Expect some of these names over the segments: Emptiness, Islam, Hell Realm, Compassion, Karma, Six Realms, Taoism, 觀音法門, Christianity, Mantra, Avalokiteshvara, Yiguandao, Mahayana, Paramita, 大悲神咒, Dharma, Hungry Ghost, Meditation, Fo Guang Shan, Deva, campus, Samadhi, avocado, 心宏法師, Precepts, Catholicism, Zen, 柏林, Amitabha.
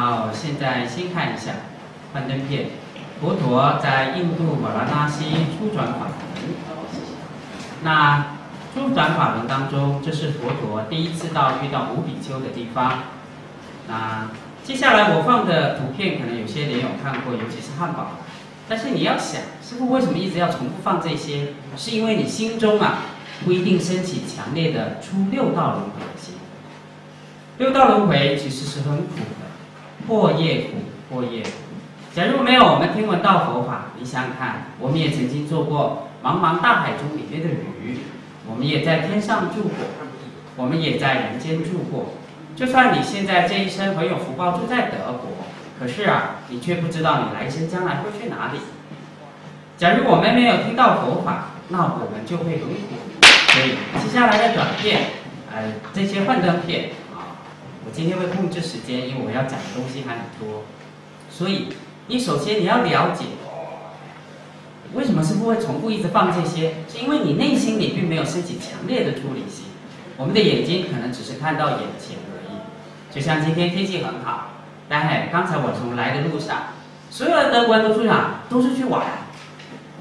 好，现在先看一下幻灯片。佛陀在印度瓦拉纳西初转法门。那初转法门当中，这是佛陀第一次遇到五比丘的地方。那接下来我放的图片，可能有些人有看过，尤其是汉堡。但是你要想，师父为什么一直要重复放这些？是因为你心中啊，不一定升起强烈的出六道轮回的心。六道轮回其实是很苦的，破业苦，破业苦。假如没有我们听闻到佛法，你想想看，我们也曾经做过茫茫大海中里面的鱼，我们也在天上住过，我们也在人间住过。就算你现在这一生很有福报，住在德国。可是啊，你却不知道你来生将来会去哪里。假如我们没有听到佛法，那我们就会轮回。所以接下来的转变，这些幻灯片啊，我今天会控制时间，因为我要讲的东西还很多。所以你首先你要了解，为什么师父会重复一直放这些，是因为你内心里并没有升起强烈的出离心。我们的眼睛可能只是看到眼前而已，就像今天天气很好。但是刚才我从来的路上，所有的德国人都出场都是去玩，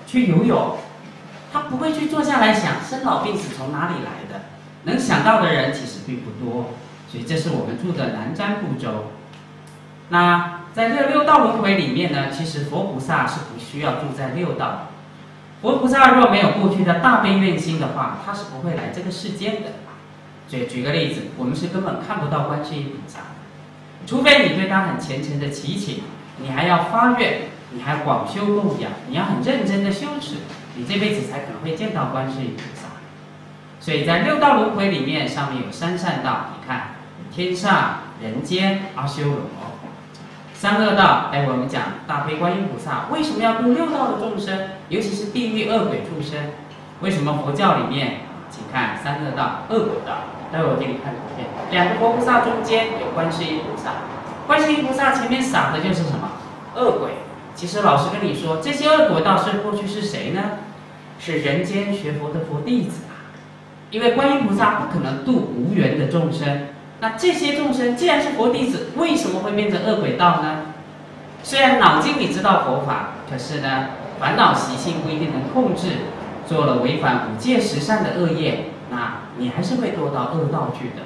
去游泳，他不会去坐下来想生老病死从哪里来的，能想到的人其实并不多。所以这是我们住的南瞻部洲。那在这六道轮回里面呢，其实佛菩萨是不需要住在六道。佛菩萨若没有过去的大悲愿心的话，他是不会来这个世间的。所以举个例子，我们是根本看不到观世音菩萨。除非你对他很虔诚的祈请，你还要发愿，你还广修供养，你要很认真的修持，你这辈子才可能会见到观世音菩萨。所以在六道轮回里面，上面有三善道，你看天上、人间、阿修罗；三恶道，我们讲大悲观音菩萨为什么要度六道的众生，尤其是地狱恶鬼众生？为什么佛教里面，请看三恶道、恶鬼道。待会我给你看图片，两个佛菩萨中间有观世音菩萨，观世音菩萨前面撒的就是什么？恶鬼。其实老师跟你说，这些恶鬼道士过去是谁呢？是人间学佛的佛弟子啊。因为观音菩萨不可能度无缘的众生，那这些众生既然是佛弟子，为什么会变成恶鬼道呢？虽然脑筋里知道佛法，可是呢，烦恼习性不一定能控制，做了违反五戒十善的恶业。那你还是会堕到恶道去的，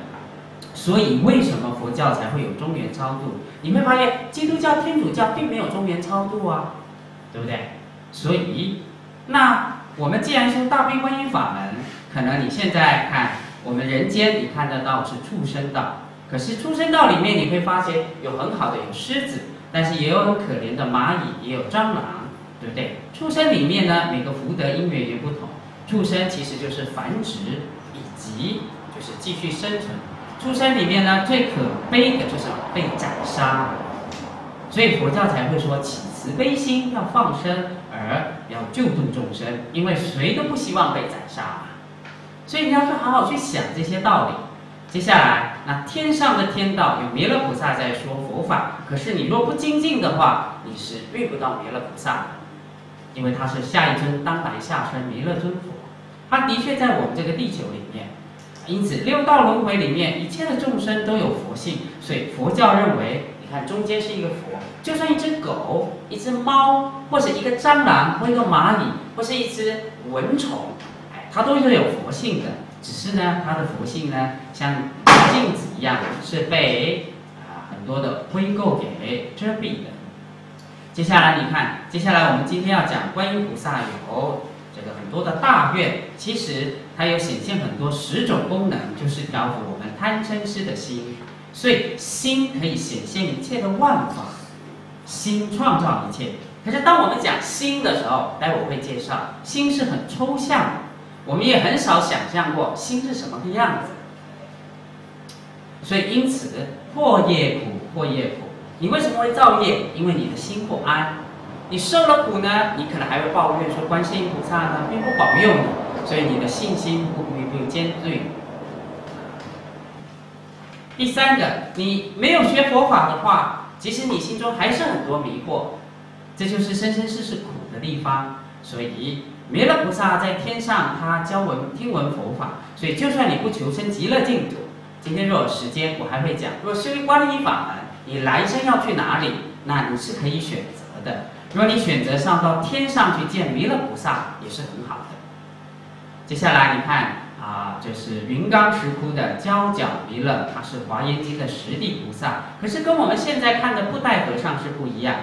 所以为什么佛教才会有中原超度？你会发现基督教、天主教并没有中原超度啊，对不对？所以，那我们既然修大悲观音法门，可能你现在看我们人间你看得到是畜生道，可是畜生道里面你会发现有很好的有狮子，但是也有很可怜的蚂蚁，也有蟑螂，对不对？畜生里面呢，每个福德因缘也不同。畜生其实就是繁殖，以及就是继续生存。畜生里面呢，最可悲的就是被斩杀，所以佛教才会说起慈悲心，要放生，而要救度众生，因为谁都不希望被斩杀嘛。所以你要去好好去想这些道理。接下来，那天上的天道有弥勒菩萨在说佛法，可是你若不精进的话，你是遇不到弥勒菩萨的，因为他是下一尊当来下生弥勒尊佛。他的确在我们这个地球里面，因此六道轮回里面一切的众生都有佛性，所以佛教认为，你看中间是一个佛，就算一只狗、一只猫，或者一个蟑螂，或一个蚂蚁，或是一只蚊虫，它都是有佛性的，只是呢，它的佛性呢，像镜子一样，是被很多的灰垢给遮蔽的。接下来你看，接下来我们今天要讲观音菩萨有。很多的大愿，其实它有显现很多10种功能，就是调伏我们贪嗔痴的心。所以心可以显现一切的万法，心创造一切。可是当我们讲心的时候，待会我会介绍，心是很抽象的，我们也很少想象过心是什么个样子。所以因此破业苦，破业苦。你为什么会造业？因为你的心不安。你受了苦呢，你可能还会抱怨说观世音菩萨呢并不保佑你，所以你的信心不坚定。第三个，你没有学佛法的话，其实你心中还是很多迷惑，这就是生生世世苦的地方。所以弥勒菩萨在天上，他教我们听闻佛法，所以就算你不求生极乐净土，今天若有时间我还会讲，若修观音法门，你来生要去哪里，那你是可以选择的。如果你选择上到天上去见弥勒菩萨，也是很好的。接下来你看。 啊，这是云冈石窟的交角弥勒，他是华严经的十地菩萨，可是跟我们现在看的布袋和尚是不一样。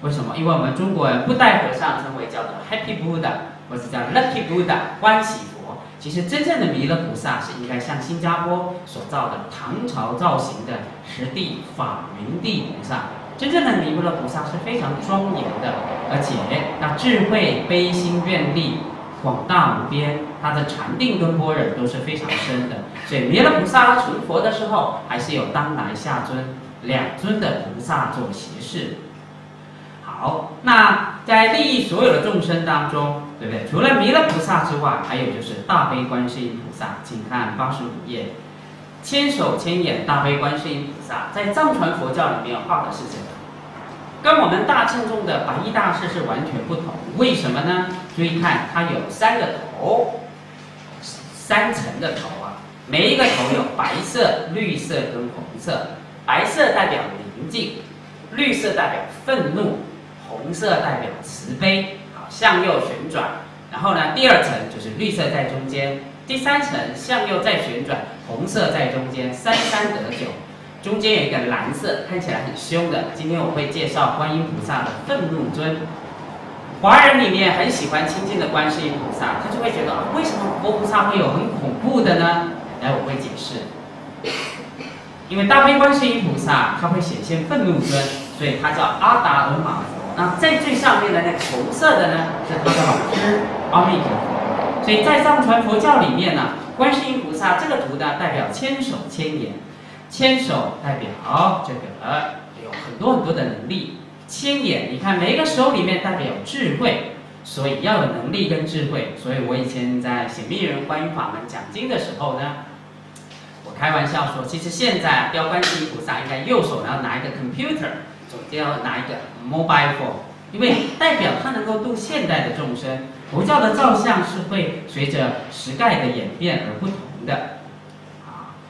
为什么？因为我们中国人布袋和尚称为叫做 Happy Buddha， 或是叫 Lucky Buddha 欢喜佛。其实真正的弥勒菩萨是应该像新加坡所造的唐朝造型的十地法云地菩萨。真正的弥勒菩萨是非常庄严的，而且那智慧、悲心、愿力。 广大无边，他的禅定跟般若都是非常深的，所以弥勒菩萨成佛的时候，还是有当来下尊两尊的菩萨做胁侍。好，那在利益所有的众生当中，对不对？除了弥勒菩萨之外，还有就是大悲观世音菩萨，请看85页，千手千眼大悲观世音菩萨，在藏传佛教里面画的是这个。 跟我们大乘中的白衣大士是完全不同，为什么呢？注意看，它有三个头，三层的头啊，每一个头有白色、绿色跟红色。白色代表宁静，绿色代表愤怒，红色代表慈悲。好，向右旋转，然后呢，第二层就是绿色在中间，第三层向右再旋转，红色在中间，三三得九。 中间有一个蓝色，看起来很凶的。今天我会介绍观音菩萨的愤怒尊。华人里面很喜欢亲近的观世音菩萨，他就会觉得啊，为什么佛菩萨会有很恐怖的呢？来，我会解释。因为大悲观世音菩萨他会显现愤怒尊，所以他叫阿达尔玛佛。那在最上面的那个红色的呢，是他的老师阿弥陀佛。所以在藏传佛教里面呢，观世音菩萨这个图呢，代表千手千眼。 千手代表这个有很多很多的能力，千眼你看每一个手里面代表智慧，所以要有能力跟智慧。所以我以前在显密人观音法门讲经的时候呢，我开玩笑说，其实现在雕观世音菩萨应该右手然后拿一个 computer， 左边要拿一个 mobile phone， 因为代表他能够度现代的众生。佛教的造像是会随着时代的演变而不同的。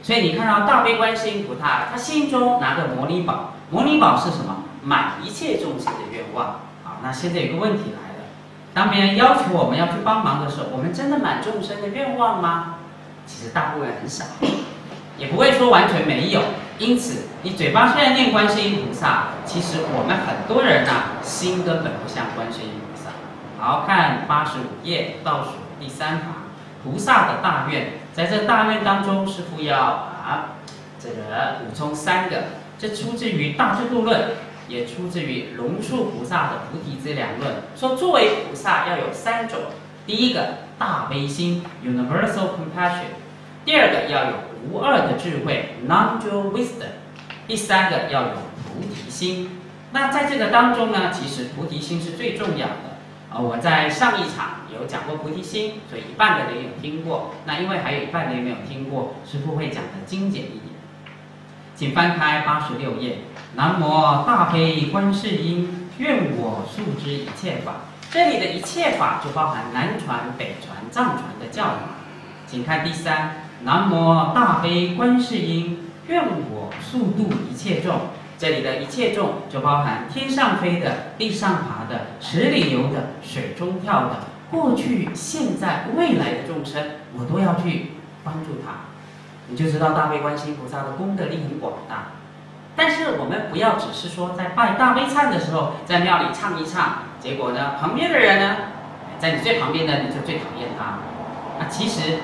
所以你看到大悲观世音菩萨，他心中拿着摩尼宝，摩尼宝是什么？满一切众生的愿望。好，那现在有个问题来了，当别人要求我们要去帮忙的时候，我们真的满众生的愿望吗？其实大部分很少，也不会说完全没有。因此，你嘴巴虽然念观世音菩萨，其实我们很多人呐，心根本不像观世音菩萨。好，看85页倒数第3行，菩萨的大愿。 在这大愿当中，师父要这个补充3个，这出自于《大智度论》，也出自于龙树菩萨的《菩提资粮论》，说作为菩萨要有3种：第一个大悲心 （Universal Compassion）， 第二个要有无二的智慧 （Non-Dual Wisdom）， 第3个要有菩提心。那在这个当中呢，其实菩提心是最重要的。 我在上一场有讲过菩提心，所以一半的人有听过。那因为还有一半的人没有听过，师父会讲的精简一点。请翻开86页，南无大悲观世音，愿我速知一切法。这里的一切法就包含南传、北传、藏传的教法。请看第3，南无大悲观世音，愿我速度一切众。 这里的一切众就包含天上飞的、地上爬的、池里游的、水中跳的，过去、现在、未来的众生，我都要去帮助他。你就知道大悲观世音菩萨的功德力很广大。但是我们不要只是说在拜大悲忏的时候，在庙里唱一唱，结果呢，旁边的人呢，在你最旁边的你就最讨厌他。那其实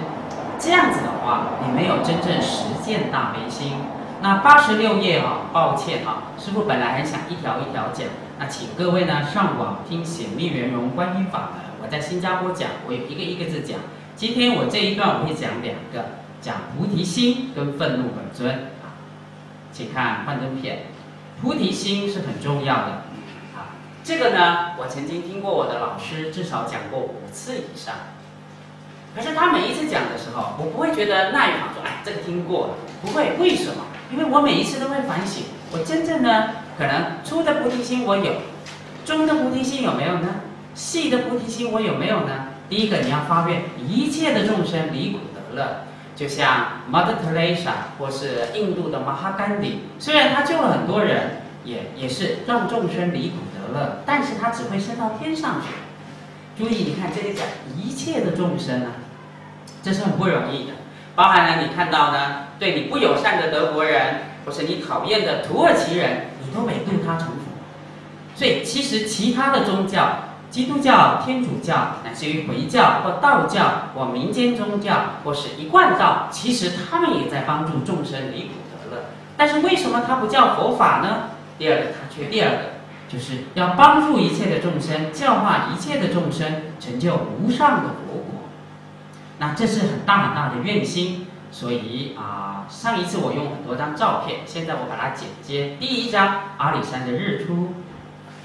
这样子的话，你没有真正实践大悲心。 那86页啊，抱歉啊，师父本来很想一条一条讲，那请各位呢上网听显密圆融观音法门，我在新加坡讲，我有一个一个字讲。今天我这一段我会讲2个，讲菩提心跟愤怒本尊啊，请看幻灯片，菩提心是很重要的啊，这个呢我曾经听过我的老师至少讲过5次以上，可是他每一次讲的时候，我不会觉得耐烦说哎这个听过了，不会，为什么？ 因为我每一次都会反省，我真正呢，可能粗的菩提心我有，中的菩提心有没有呢？细的菩提心我有没有呢？第一个，你要发愿一切的众生离苦得乐；就像 Mother Teresa 或是印度的马哈甘迪，虽然他救了很多人，也是让众生离苦得乐，但是他只会升到天上去。注意，你看这里讲一切的众生啊，这是很不容易的。包含了你看到呢，对你不友善的德国人，或是你讨厌的土耳其人，你都得度他成佛。所以，其实其他的宗教。 基督教、天主教，乃至于回教或道教或民间宗教或是一贯道，其实他们也在帮助众生离苦得乐。但是为什么它不叫佛法呢？第二个就是要帮助一切的众生，教化一切的众生，成就无上的佛果。那这是很大的愿心。所以啊，上一次我用很多张照片，现在我把它剪接。第一张阿里山的日出。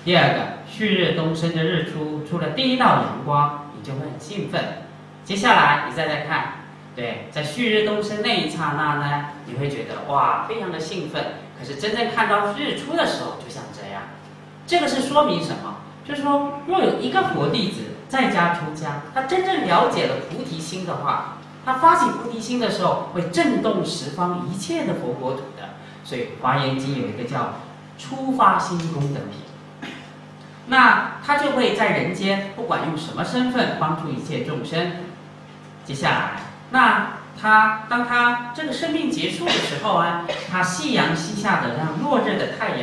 第二个，旭日东升的日出，出了第一道阳光，你就会很兴奋。接下来你再看，对，在旭日东升那一刹那呢，你会觉得哇，非常的兴奋。可是真正看到日出的时候，就像这样。这个是说明什么？就是说，若有一个佛弟子在家出家，他真正了解了菩提心的话，他发起菩提心的时候，会震动十方一切的佛国土的。所以《华严经》有一个叫“初发心功德品”。 那他就会在人间，不管用什么身份，帮助一切众生。接下来，那当他这个生命结束的时候啊，他夕阳西下的像落日的太阳，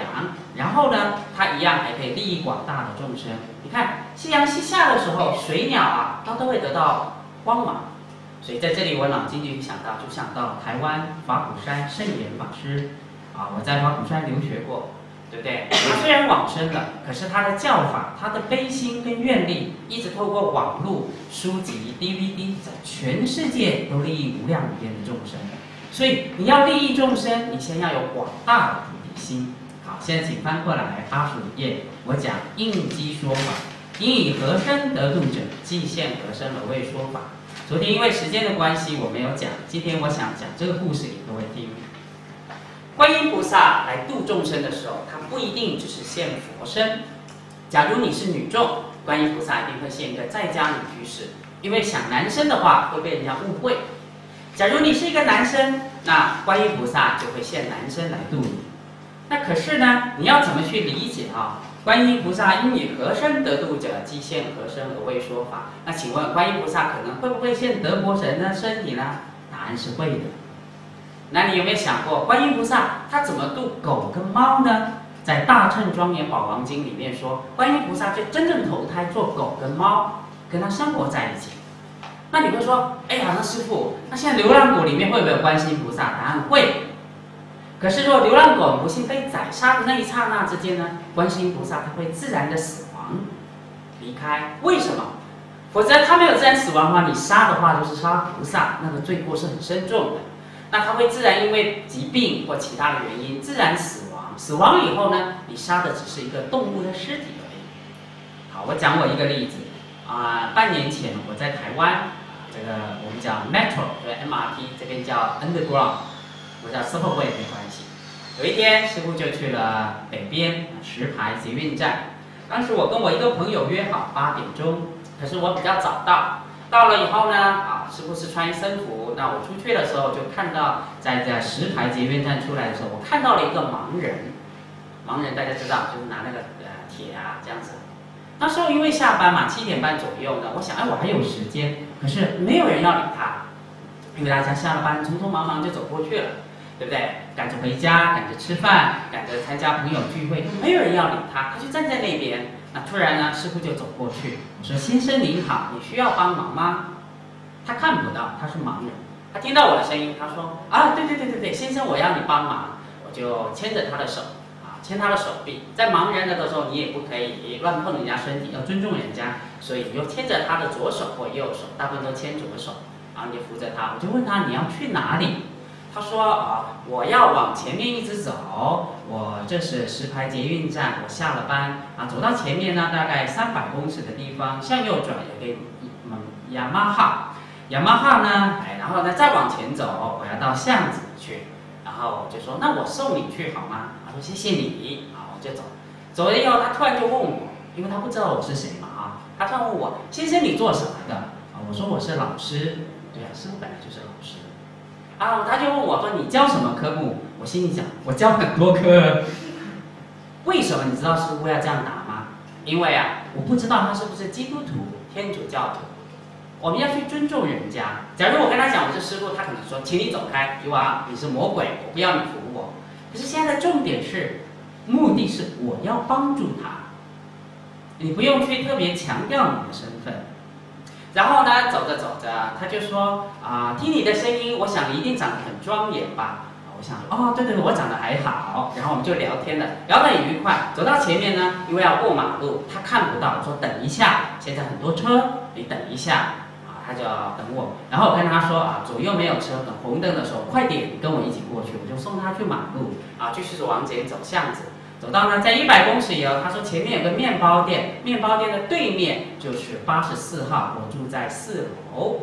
然后呢，他一样还可以利益广大的众生。你看，夕阳西下的时候，水鸟啊，它都会得到光芒。所以在这里，我脑筋就想到台湾法鼓山圣严法师，啊，我在法鼓山留学过。 对不对？他虽然往生了，可是他的教法、他的悲心跟愿力，一直透过网络、书籍、DVD， 在全世界都利益无量无边的众生。所以你要利益众生，你先要有广大的菩提心。好，现在请翻过来85页，我讲应机说法，应以何身得度者，即现何身而为说法。昨天因为时间的关系，我没有讲，今天我想讲这个故事给各位听。 观音菩萨来度众生的时候，他不一定只是现佛身。假如你是女众，观音菩萨一定会现一个在家女居士，因为想男生的话会被人家误会。假如你是一个男生，那观音菩萨就会现男生来度你。那可是呢，你要怎么去理解啊？观音菩萨应以何身得度者，即现何身而为说法。那请问观音菩萨可能会不会现德国人的身体呢？答案是会的。 那你有没有想过，观音菩萨他怎么度狗跟猫呢？在《大乘庄严宝王经》里面说，观音菩萨就真正投胎做狗跟猫，跟他生活在一起。那你会说，哎呀，那师父，那现在流浪狗里面会不会有观世音菩萨？答案会。可是，如果流浪狗不幸被宰杀的那一刹那之间呢，观世音菩萨他会自然的死亡，离开。为什么？否则他没有自然死亡的话，你杀的话就是杀菩萨，那个罪过是很深重的。 那他会自然因为疾病或其他的原因自然死亡。死亡以后呢，你杀的只是一个动物的尸体而已。好，我讲我一个例子啊、半年前我在台湾，这个我们叫 metro， 对 MRT， 这边叫 underground， 我叫 subway 没关系。有一天，师父就去了北边石牌捷运站。当时我跟我一个朋友约好8点钟，可是我比较早到。 到了以后呢，啊，师父是穿一身服。那我出去的时候就看到，在石牌捷运站出来的时候，我看到了一个盲人。盲人大家知道，就是拿那个铁啊这样子。那时候因为下班嘛，7点半左右呢，我想，哎，我还有时间。可是没有人要理他，因为大家下了班，匆匆忙忙就走过去了，对不对？赶着回家，赶着吃饭，赶着参加朋友聚会，没有人要理他，他就站在那边。 那突然呢，师父就走过去，我说：“先生您好，你需要帮忙吗？”他看不到，他是盲人。他听到我的声音，他说：“啊，对，先生，我要你帮忙。”我就牵着他的手，啊，牵他的手臂。在盲人的时候，你也不可以乱碰人家身体，要尊重人家，所以你就牵着他的左手或右手，大部分都牵左手，然后你扶着他。我就问他：“你要去哪里？” 他说：“啊，我要往前面一直走，我这是石牌捷运站，我下了班啊，走到前面呢，大概300公尺的地方，向右转有个雅马哈呢，哎，然后呢再往前走，我要到巷子去，然后我就说那我送你去好吗？他说谢谢你，啊，我就走，走了以后他突然就问我，因为他不知道我是谁嘛啊，他突然问我先生你做什么的啊？我说我是老师，对啊，师傅本来就是老师。”啊，他就问我说你教什么科目？我心里想，我教很多科。为什么你知道师傅要这样打吗？因为啊，我不知道他是不是基督徒、天主教徒，我们要去尊重人家。假如我跟他讲我是师傅，他可能说，请你走开，You are，你是魔鬼，我不要你服我。可是现在的重点是，目的是我要帮助他，你不用去特别强调你的身份。 然后呢，走着走着，他就说啊、听你的声音，我想你一定长得很庄严吧？我想哦，对对，我长得还好。然后我们就聊天了，聊得很愉快。走到前面呢，因为要过马路，他看不到，我说等一下，现在很多车，你等一下啊，他就等我。然后我跟他说啊，左右没有车，等红灯的时候快点，你跟我一起过去，我就送他去马路啊，继续往前走巷子。 走到呢，在100公尺以后，他说前面有个面包店，面包店的对面就是84号，我住在4楼，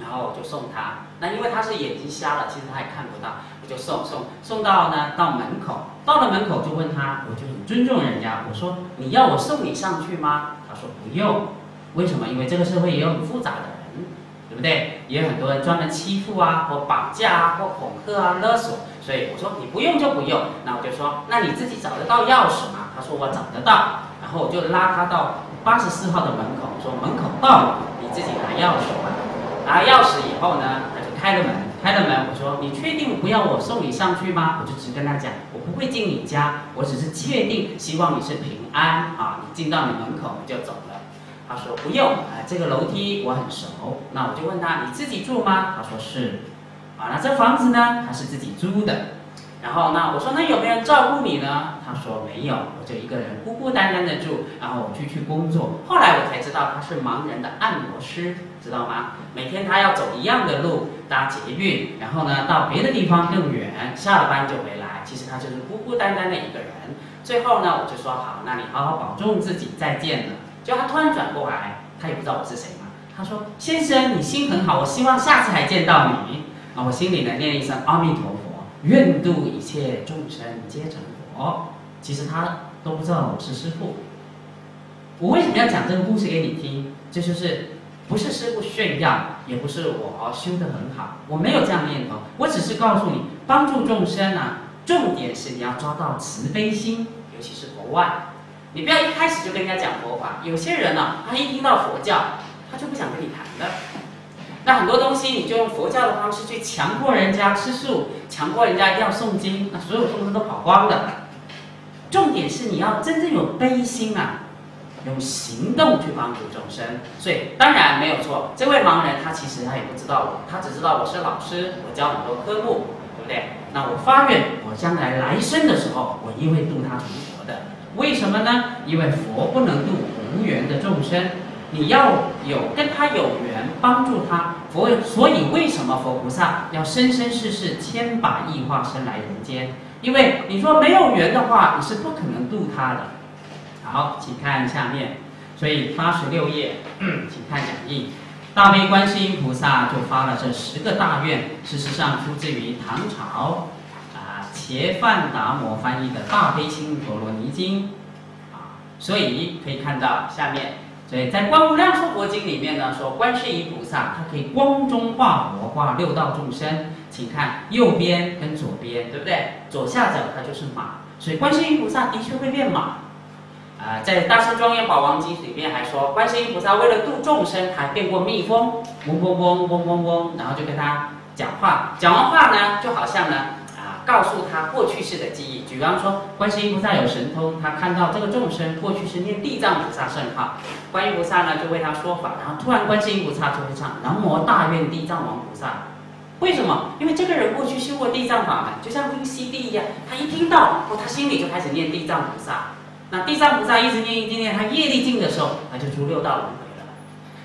然后我就送他。那因为他是眼睛瞎了，其实他也看不到，我就送到呢到门口，到了门口就问他，我就很尊重人家，我说你要我送你上去吗？他说不用，为什么？因为这个社会也有很复杂的人，对不对？也有很多人专门欺负啊，或绑架啊，或恐吓啊，勒索。 所以我说你不用就不用，那我就说那你自己找得到钥匙吗？他说我找得到，然后我就拉他到84号的门口，说门口到了，你自己拿钥匙吧。拿钥匙以后呢，他就开了门，我说你确定不要我送你上去吗？我就只跟他讲，我不会进你家，我只是确定，希望你是平安啊，你进到你门口就走了。他说不用啊，这个楼梯我很熟，那我就问他你自己住吗？他说是。 啊，那这房子呢，他是自己租的。然后呢，我说那有没有人照顾你呢？他说没有，我就一个人孤孤单单的住。然后我去工作，后来我才知道他是盲人的按摩师，知道吗？每天他要走一样的路，搭捷运，然后呢到别的地方更远，下了班就回来。其实他就是孤孤单单的一个人。最后呢，我就说好，那你好好保重自己，再见了。结果他突然转过来，他也不知道我是谁嘛，他说先生，你心很好，我希望下次还见到你。 啊，我心里呢念一声阿弥陀佛，愿度一切众生皆成佛。其实他都不知道我是师父。我为什么要讲这个故事给你听？这就是不是师父炫耀，也不是我修得很好，我没有这样念头。我只是告诉你，帮助众生啊，重点是你要抓到慈悲心，尤其是国外，你不要一开始就跟人家讲佛法。有些人呢、啊，他一听到佛教，他就不想跟你谈了。 那很多东西你就用佛教的方式去强迫人家吃素，强迫人家一定要诵经，那所有众生都跑光了。重点是你要真正有悲心啊，用行动去帮助众生。所以当然没有错，这位盲人他其实他也不知道我，他只知道我是老师，我教很多科目，对不对？那我发愿，我将来来生的时候，我一定会度他成佛的。为什么呢？因为佛不能度无缘的众生。 你要有跟他有缘，帮助他。所以为什么佛菩萨要生生世世千百亿化身来人间？因为你说没有缘的话，你是不可能度他的。好，请看下面，所以86页，请看讲义。大悲观世音菩萨就发了这10个大愿，事实上出自于唐朝啊茄范达摩翻译的《大悲心陀罗尼经》啊，所以可以看到下面。 所以在《观无量寿佛经》里面呢，说观世音菩萨他可以光中化佛，化六道众生。请看右边跟左边，对不对？左下角它就是马，所以观世音菩萨的确会变马。在《大师庄严宝王经》里面还说，观世音菩萨为了度众生，还变过蜜蜂，嗡嗡嗡嗡嗡嗡，然后就跟他讲话。讲完话呢，就好像呢告诉他过去世的记忆。举方说，观世音菩萨有神通，他看到这个众生过去是念地藏菩萨圣号。 观音菩萨呢就为他说法，然后突然观世音菩萨就会唱南无大愿地藏王菩萨。为什么？因为这个人过去修过地藏法门，就像听 CD 一样，他一听到，哦，他心里就开始念地藏菩萨。那地藏菩萨一直念，他业力尽的时候，他就出6道轮回了。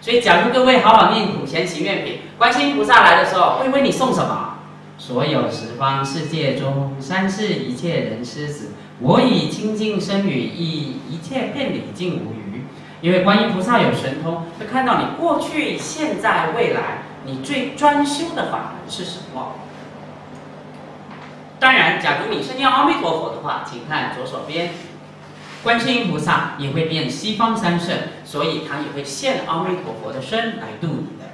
所以，假如各位好好念普贤行愿品，观世音菩萨来的时候会为你送什么？所有十方世界中，三世一切人师子，我以清净身语意，一切遍理尽无余。 因为观音菩萨有神通，会看到你过去、现在、未来，你最专修的法门是什么？当然，假如你是念阿弥陀佛的话，请看左手边，观世音菩萨也会变西方三圣，所以他也会现阿弥陀佛的身来度你的。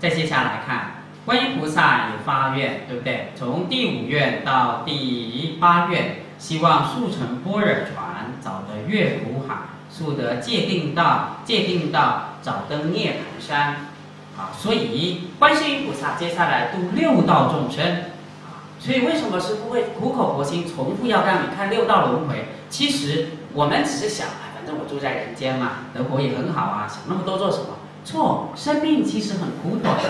再接下来看观音菩萨有发愿，对不对？从第五愿到第八愿，希望速成般若船，早得越苦海，速得戒定道，戒定道早登涅盘山。啊，所以观世音菩萨接下来度六道众生。啊，所以为什么师父会苦口婆心重复要让你看六道轮回？其实我们只是想，反正我住在人间嘛，德国也很好啊，想那么多做什么？ 错，生命其实很苦短的，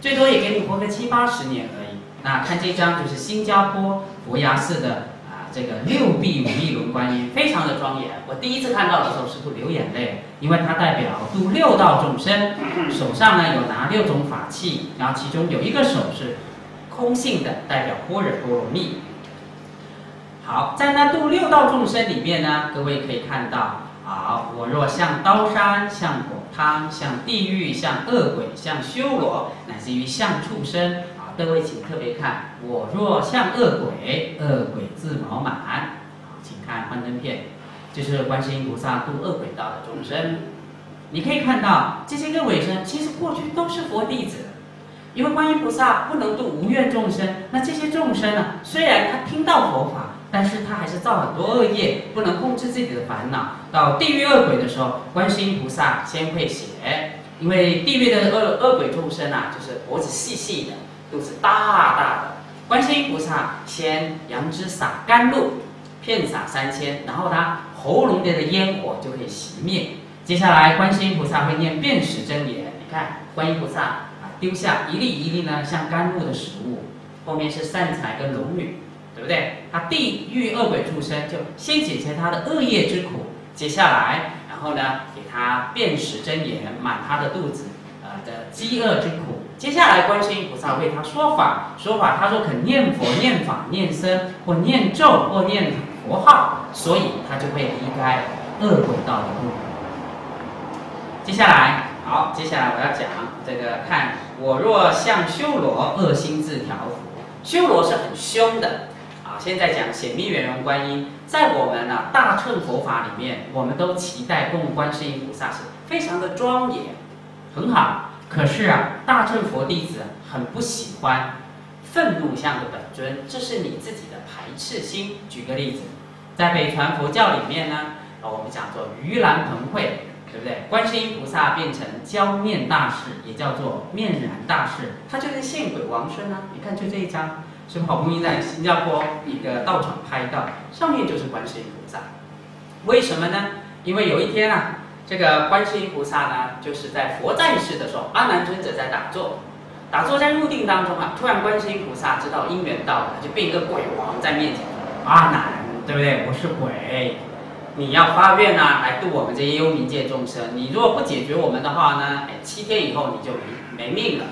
最多也给你活个70、80年而已。那看这张就是新加坡佛牙寺的啊，这个6臂5翼轮观音，非常的庄严。我第一次看到的时候，师父流眼泪，因为它代表度六道众生。手上呢有拿6种法器，然后其中有一个手是空性的，代表般若波罗蜜。好，在那度六道众生里面呢，各位可以看到。 好，我若像刀山，像火汤，像地狱，像恶鬼，像修罗，乃至于像畜生。啊，各位请特别看，我若像恶鬼，恶鬼自饱满。好，请看幻灯片，就是观世音菩萨度恶鬼道的众生。你可以看到这些个鬼生，其实过去都是佛弟子，因为观音菩萨不能度无愿众生，那这些众生呢，虽然他听到佛法。 但是他还是造很多恶业，不能控制自己的烦恼。到地狱恶鬼的时候，观世音菩萨先会写，因为地狱的恶鬼众生啊，就是脖子细细的，肚子大大的。观世音菩萨先扬脂撒甘露，遍洒3000，然后他喉咙里的烟火就可以熄灭。接下来，观世音菩萨会念遍识真言。你看，观音菩萨啊，丢下一粒一粒呢，像甘露的食物。后面是善财跟龙女。 对不对？他地狱恶鬼畜生就先解决他的恶业之苦，接下来，然后呢，给他遍识真言，满他的肚子，的饥饿之苦。接下来，观世音菩萨为他说法，说法他说肯念佛、念法、念僧或念咒或念佛号，所以他就会离开恶鬼道的路。接下来，好，接下来我要讲这个，看我若像修罗，恶心自调伏。修罗是很凶的。 现在讲显密圆融观音，在我们啊大乘佛法里面，我们都期待供观世音菩萨是非常的庄严，很好。可是啊，大乘佛弟子很不喜欢愤怒相的本尊，这是你自己的排斥心。举个例子，在北传佛教里面呢，我们讲做盂兰盆会，对不对？观世音菩萨变成浇面大士，也叫做面燃大士，他就是现鬼王孙啊。你看就这一张。 是好不容易在新加坡一个道场拍到，上面就是观世音菩萨。为什么呢？因为有一天啊，这个观世音菩萨呢，就是在佛在世的时候，阿难尊者在打坐，打坐在入定当中啊，突然观世音菩萨知道因缘到了，就变一个鬼王在面前。阿难，对不对？我是鬼，你要发愿啊，来度我们这些幽冥界众生。你如果不解决我们的话呢，哎，7天以后你就没命了。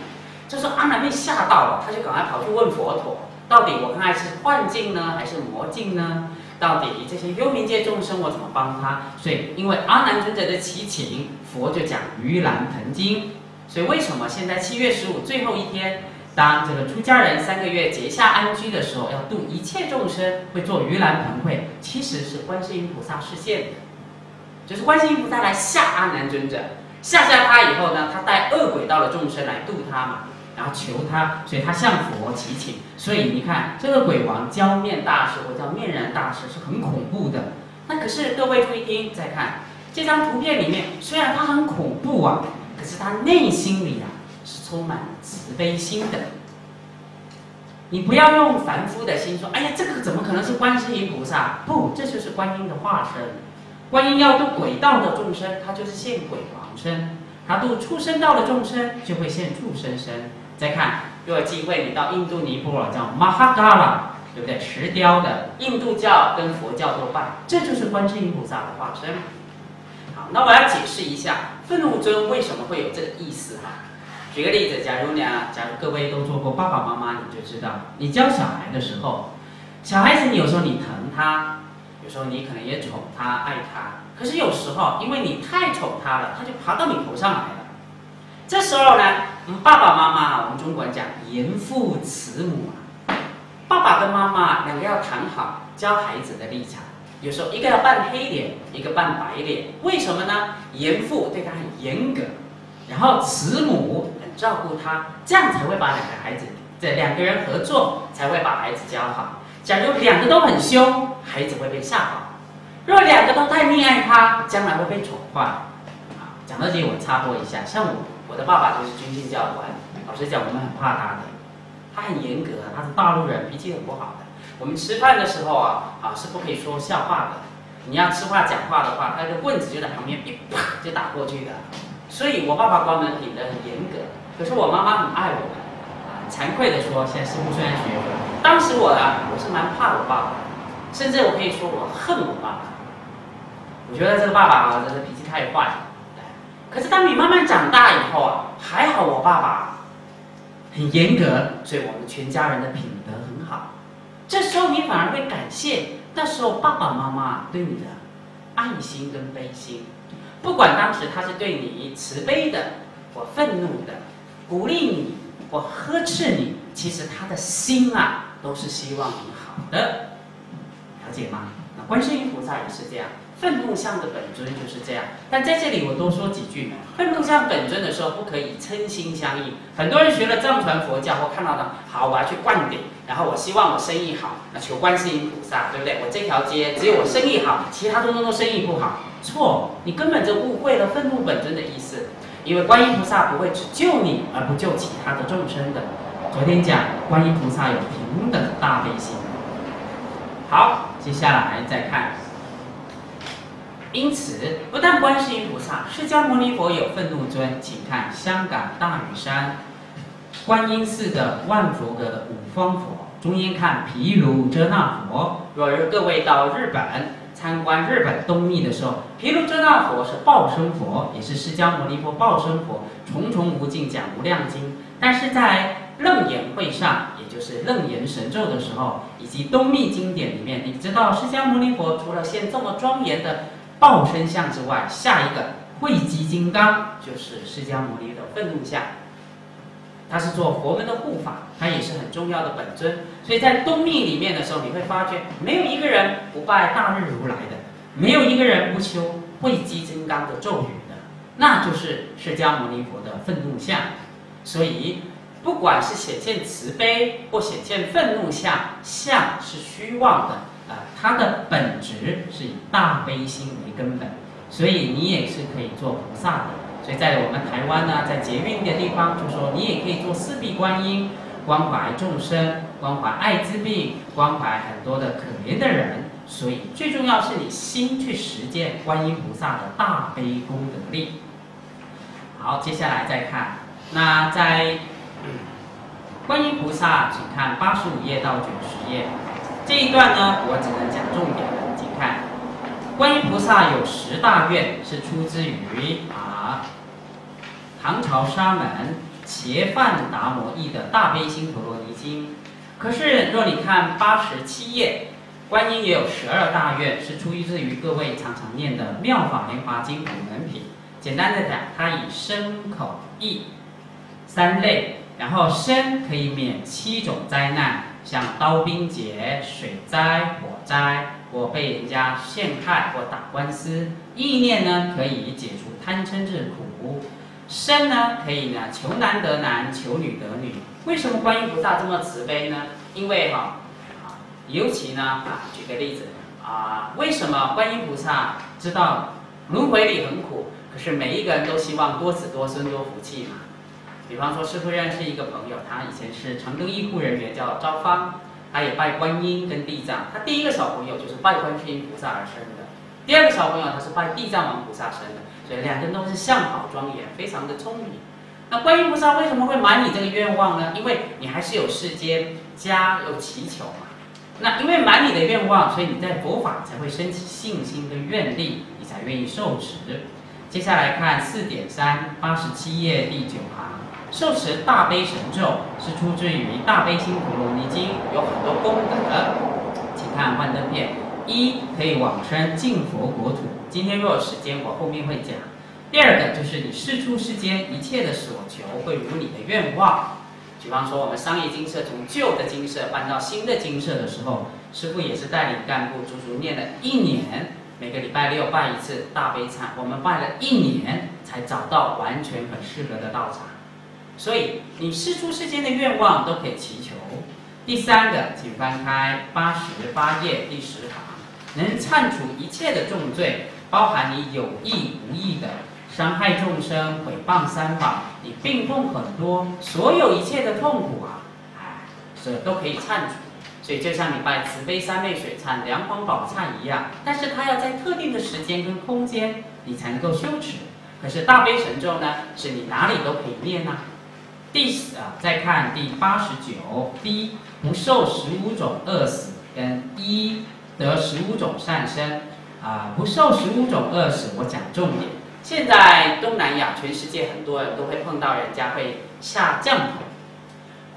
这时候阿难被吓到了，他就赶快跑去问佛陀：到底我刚才是幻境呢，还是魔境呢？到底这些幽冥界众生我怎么帮他？所以，因为阿难尊者的祈请，佛就讲《盂兰盆经》。所以，为什么现在7月15最后一天，当这个出家人3个月结下安居的时候，要度一切众生，会做盂兰盆会，其实是观世音菩萨示现的，就是观世音菩萨来吓阿难尊者，吓他以后呢，他带恶鬼道的众生来度他嘛。 然后求他，所以他向佛祈请。所以你看，这个鬼王浇面大师或叫面燃大师是很恐怖的。那可是各位注意听，再看这张图片里面，虽然他很恐怖啊，可是他内心里啊是充满慈悲心的。你不要用凡夫的心说，哎呀，这个怎么可能是观世音菩萨？不，这就是观音的化身。观音要度鬼道的众生，他就是现鬼王身。 他度畜生道的众生，就会现畜生身。再看，若有机会你到印度尼泊尔叫马哈嘎拉，对不对？石雕的印度教跟佛教都拜，这就是观世音菩萨的化身。好，那我要解释一下愤怒尊为什么会有这个意思哈。举个例子，假如各位都做过爸爸妈妈，你就知道，你教小孩的时候，小孩子你有时候你疼他，有时候你可能也宠他、爱他。 可是有时候，因为你太宠他了，他就爬到你头上来了。这时候呢，我们爸爸妈妈，我们中国人讲严父慈母啊，爸爸跟妈妈两个要谈好教孩子的立场。有时候一个要扮黑脸，一个扮白脸，为什么呢？严父对他很严格，然后慈母很照顾他，这样才会把两个孩子，这两个人合作才会把孩子教好。假如两个都很凶，孩子会被吓跑；若两个都太溺爱他，将来会被宠坏。啊，讲到这里我插播一下，像我的爸爸就是军训教官，老实讲我们很怕他的，他很严格，他是大陆人，脾气很不好的。我们吃饭的时候啊是不可以说笑话的。 你要吃话讲话的话，他的棍子就在旁边一啪就打过去的，所以我爸爸关门品得很严格。可是我妈妈很爱我们，啊，惭愧的说，现在师父虽然学会了，当时我啊，我是蛮怕我爸爸的，甚至我可以说我恨我爸爸。我觉得这个爸爸啊，真的脾气太坏了。可是当你慢慢长大以后啊，还好我爸爸很严格，所以我们全家人的品德很好。这时候你反而会感谢。 那时候，爸爸妈妈对你的爱心跟悲心，不管当时他是对你慈悲的，或愤怒的，鼓励你，或呵斥你，其实他的心啊，都是希望你好的，了解吗？那观世音菩萨也是这样，愤怒相的本尊就是这样。但在这里我多说几句，愤怒相本尊的时候，不可以嗔心相应。很多人学了藏传佛教，或看到的，好，我要去灌顶。 然后我希望我生意好，那求观世音菩萨，对不对？我这条街只有我生意好，其他都生意不好。错，你根本就误会了愤怒本尊的意思，因为观音菩萨不会只救你，而不救其他的众生的。昨天讲观音菩萨有平等大悲心。好，接下来再看。因此，不但观世音菩萨，释迦牟尼佛有愤怒尊，请看香港大屿山观音寺的万佛阁的五方佛。 中间看毗卢遮那佛，若各位到日本参观日本东密的时候，毗卢遮那佛是报身佛，也是释迦牟尼佛报身佛，重重无尽讲无量经。但是在楞严会上，也就是楞严神咒的时候，以及东密经典里面，你知道释迦牟尼佛除了现这么庄严的报身像之外，下一个慧寂金刚就是释迦牟尼的愤怒像。 他是做佛门的护法，他也是很重要的本尊。所以在东密里面的时候，你会发觉没有一个人不拜大日如来的，没有一个人不修慧寂金刚的咒语的，那就是释迦牟尼佛的愤怒像。所以，不管是显现慈悲或显现愤怒像，像是虚妄的，它的本质是以大悲心为根本。所以你也是可以做菩萨的。 所以在我们台湾呢，在捷运的地方，就说你也可以做四臂观音，关怀众生，关怀艾滋病，关怀很多的可怜的人。所以最重要是你心去实践观音菩萨的大悲功德力。好，接下来再看，那在观音菩萨，请看85页到90页这一段呢，我只能讲重点了，请看。 观音菩萨有10大愿，是出自于唐朝沙门茄范达摩译的《大悲心陀罗尼经》。可是若你看87页，观音也有12大愿，是出自于各位常常念的《妙法莲华经》5门品。简单的讲，它以身、口、意3类，然后身可以免7种灾难，像刀兵劫、水灾、火灾。 或被人家陷害或打官司，意念呢可以解除贪嗔痴苦，身呢可以呢求男得男，求女得女。为什么观音菩萨这么慈悲呢？因为尤其呢举个例子为什么观音菩萨知道轮回里很苦，可是每一个人都希望多子多孙多福气嘛？比方说师父认识一个朋友，他以前是长庚医护人员，叫赵芳。 他也拜观音跟地藏，他第一个小朋友就是拜观世音菩萨而生的，第二个小朋友他是拜地藏王菩萨生的，所以两个人都是相好庄严，非常的聪明。那观音菩萨为什么会满你这个愿望呢？因为你还是有世间家有祈求嘛。那因为满你的愿望，所以你在佛法才会升起信心跟愿力，你才愿意受持。接下来看4.3，87页第9行。 受持大悲神咒是出自于《大悲心陀罗尼经》，有很多功德，请看幻灯片。1可以往生净佛国土，今天若有时间，我后面会讲。第二个就是你世出世间一切的所求会如你的愿望。比方说，我们商业精舍从旧的精舍搬到新的精舍的时候，师父也是带领干部足足念了1年，每个礼拜6拜一次大悲忏，我们拜了1年才找到完全很适合的道场。所以你世出世间的愿望都可以祈求。第三个，请翻开88页第10行，能铲除一切的重罪，包含你有意无意的伤害众生、毁谤三宝，你病痛很多，所有一切的痛苦啊，所以都可以铲除。所以就像你拜慈悲三昧水忏、梁皇宝忏一样，但是它要在特定的时间跟空间，你才能够修持。可是大悲神咒呢，是你哪里都可以念啊。再看第89，第一，不受15种恶死，跟一得15种善身。不受15种恶死，我讲重点。现在东南亚全世界很多人都会碰到人家会下降头，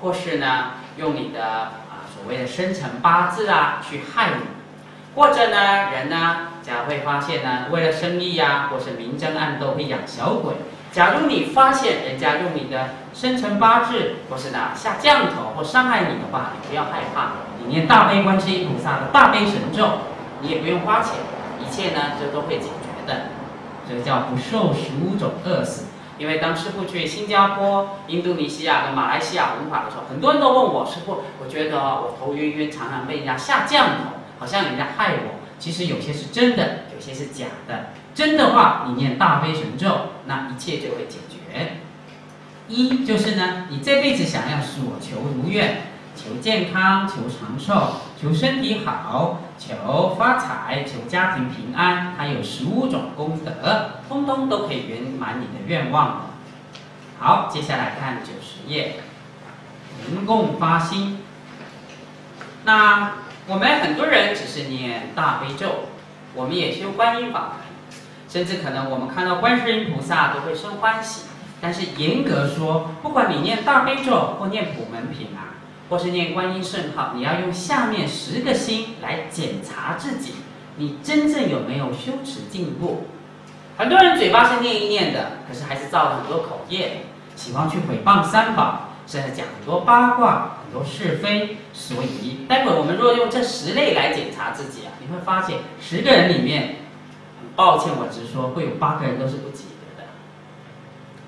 或是呢用你的所谓的生辰八字啊去害你，或者呢人呢会发现呢为了生意啊或是明争暗斗会养小鬼。假如你发现人家用你的生辰八字或是呢下降头或伤害你的话，你不要害怕，你念大悲观世音菩萨的大悲神咒，你也不用花钱，一切呢这都会解决的。这叫不受15种恶死。因为当师父去新加坡、印度尼西亚跟马来西亚弘法的时候，很多人都问我，师父，我觉得我头晕晕，常常被人家下降头，好像人家害我。其实有些是真的，有些是假的。真的话，你念大悲神咒，那一切就会解决。一就是呢，你这辈子想要所求如愿，求健康、求长寿、求身体好、求发财、求家庭平安，还有15种功德，通通都可以圆满你的愿望的。好，接下来看90页，能共发心。那我们很多人只是念大悲咒，我们也修观音法门，甚至可能我们看到观世音菩萨都会生欢喜。但是严格说，不管你念大悲咒或念普门品啊，或是念观音圣号，你要用下面10个心来检查自己，你真正有没有修持进步。很多人嘴巴是念一念的，可是还是造了很多口业，喜欢去毁谤三宝，甚至讲很多八卦、很多是非。所以待会我们若用这10类来检查自己啊，你会发现10个人里面，很抱歉我直说，会有8个人都是不及格的。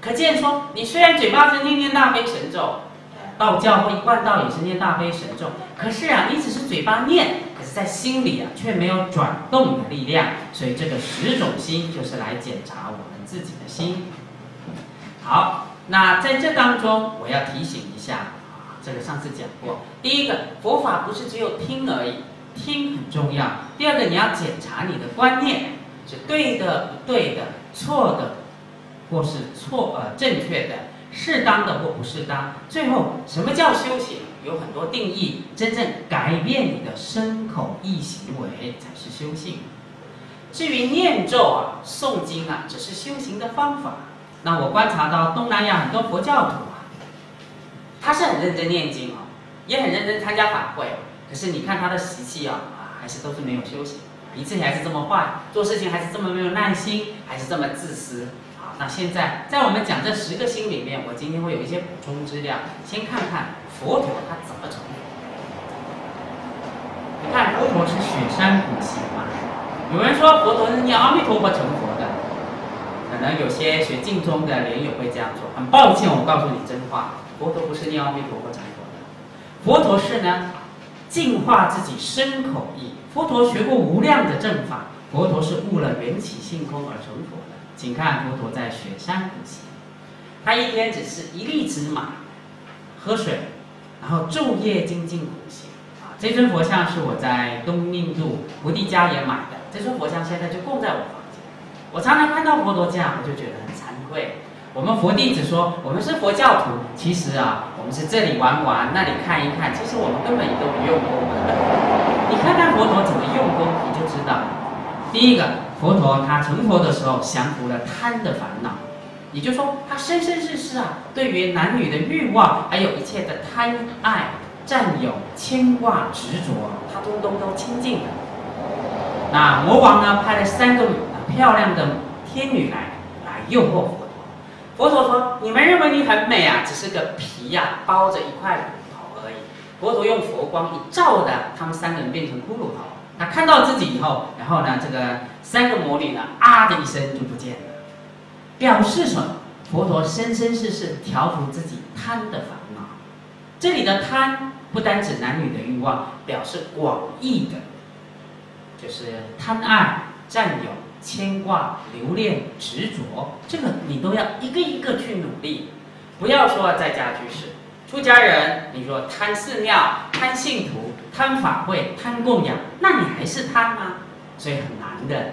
可见说，你虽然嘴巴是念念大悲神咒，道教或一贯道也是念大悲神咒，可是啊，你只是嘴巴念，可是在心里啊却没有转动的力量。所以这个10种心就是来检查我们自己的心。好，那在这当中我要提醒一下这个上次讲过，第一个，佛法不是只有听而已，听很重要。第二个，你要检查你的观念是对的、不对的、错的或是正确的。适当的或不适当。最后，什么叫修行？有很多定义。真正改变你的身口意行为才是修行。至于念咒啊、诵经啊，只是修行的方法。那我观察到东南亚很多佛教徒啊，他是很认真念经哦，也很认真参加法会，可是你看他的习气啊，还是都是没有修行，脾气还是这么坏，做事情还是这么没有耐心，还是这么自私。那现在在我们讲这10个心里面，我今天会有一些补充资料，先看看佛陀他怎么成佛。你看佛陀是雪山苦行嘛，有人说佛陀是念阿弥陀佛成佛的，可能有些学净宗的莲友会这样说。很抱歉，我告诉你真话，佛陀不是念阿弥陀佛成佛的，佛陀是呢净化自己身口意。佛陀学过无量的正法，佛陀是悟了缘起性空而成佛的。请看佛陀在雪山苦行，他一天只吃1粒芝麻，喝水，然后昼夜精进苦行。这尊佛像是我在东印度菩提伽也买的，这尊佛像现在就供在我房间。我常常看到佛陀这样，我就觉得很惭愧。我们佛弟子说我们是佛教徒，其实啊，我们是这里玩玩，那里看一看，其实我们根本都不用功。你看看佛陀怎么用功，你就知道。第一个，佛陀他成佛的时候降服了贪的烦恼，也就是说他生生世世啊，对于男女的欲望，还有一切的贪爱、占有、牵挂、执着，他通通都清净了。那魔王呢，派了3个漂亮的天女来诱惑佛陀。佛陀说：“你们认为你很美啊，只是个皮呀、包着一块骨头而已。”佛陀用佛光一照的，他们3个人变成骷髅头。他看到自己以后，然后呢，这个3个魔女呢，啊的一声就不见了，表示什么？佛陀生生世世调伏自己贪的烦恼。这里的贪不单指男女的欲望，表示广义的，就是贪爱、占有、牵挂、留恋、执着，这个你都要一个一个去努力。不要说在家居士、出家人，你说贪寺庙、贪信徒、贪法会、贪供养，那你还是贪吗？所以很难的，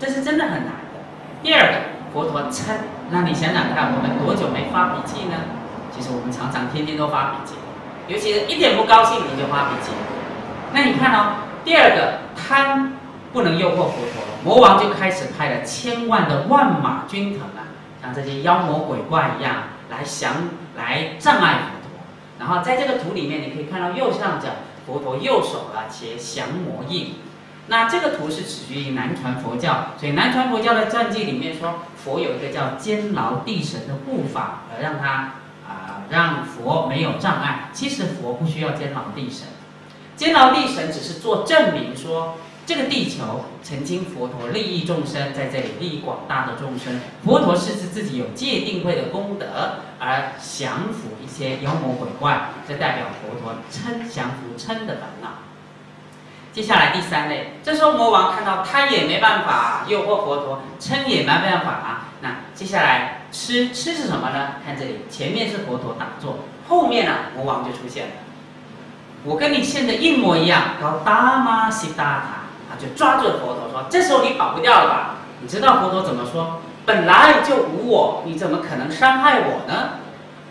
这是真的很难的。第二个，佛陀嗔，那你想想看，我们多久没发脾气呢？其实我们常常天天都发脾气，尤其是一点不高兴你就发脾气。那你看哦，第二个贪不能诱惑佛陀，魔王就开始派了千万的万马军腾啊，像这些妖魔鬼怪一样来障碍佛陀。然后在这个图里面，你可以看到右上角佛陀右手啊写降魔印。那这个图是始于南传佛教，所以南传佛教的传记里面说，佛有一个叫监牢地神的护法，而让他让佛没有障碍。其实佛不需要监牢地神，监牢地神只是做证明说，这个地球曾经佛陀利益众生，在这里利益广大的众生。佛陀是指自己有戒定慧的功德，而降服一些妖魔鬼怪，这代表佛陀嗔降服嗔的烦恼。接下来第三类，这时候魔王看到贪也没办法诱惑佛陀，嗔也没办法，那接下来吃是什么呢？看这里，前面是佛陀打坐，后面啊魔王就出现了。我跟你现在一模一样，搞大妈西大塔。就抓住佛陀说：“这时候你跑不掉了吧？你知道佛陀怎么说？本来就无我，你怎么可能伤害我呢？”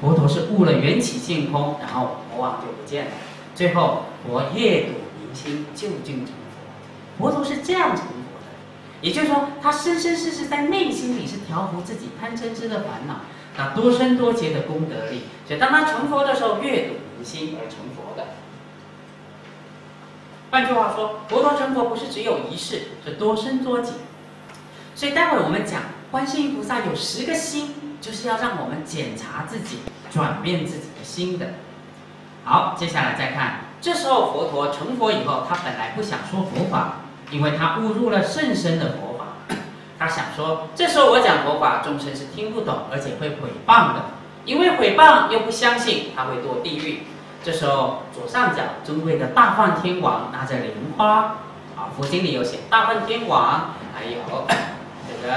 佛陀是悟了缘起性空，然后魔王就不见了。最后佛夜睹明星，究竟成佛。佛陀是这样成佛的，也就是说，他生生世世在内心里是调伏自己贪嗔痴的烦恼，那多生多劫的功德力。所以当他成佛的时候，夜睹明星而成佛的。换句话说，佛陀成佛不是只有一世，是多生多劫。所以待会我们讲观世音菩萨有10个心，就是要让我们检查自己、转变自己的心的。好，接下来再看，这时候佛陀成佛以后，他本来不想说佛法，因为他误入了甚深的佛法。他想说，这时候我讲佛法，众生是听不懂，而且会毁谤的，因为毁谤又不相信，他会堕地狱。这时候，左上角尊贵的大梵天王拿着莲花，啊，佛经里有写大梵天王，还有这个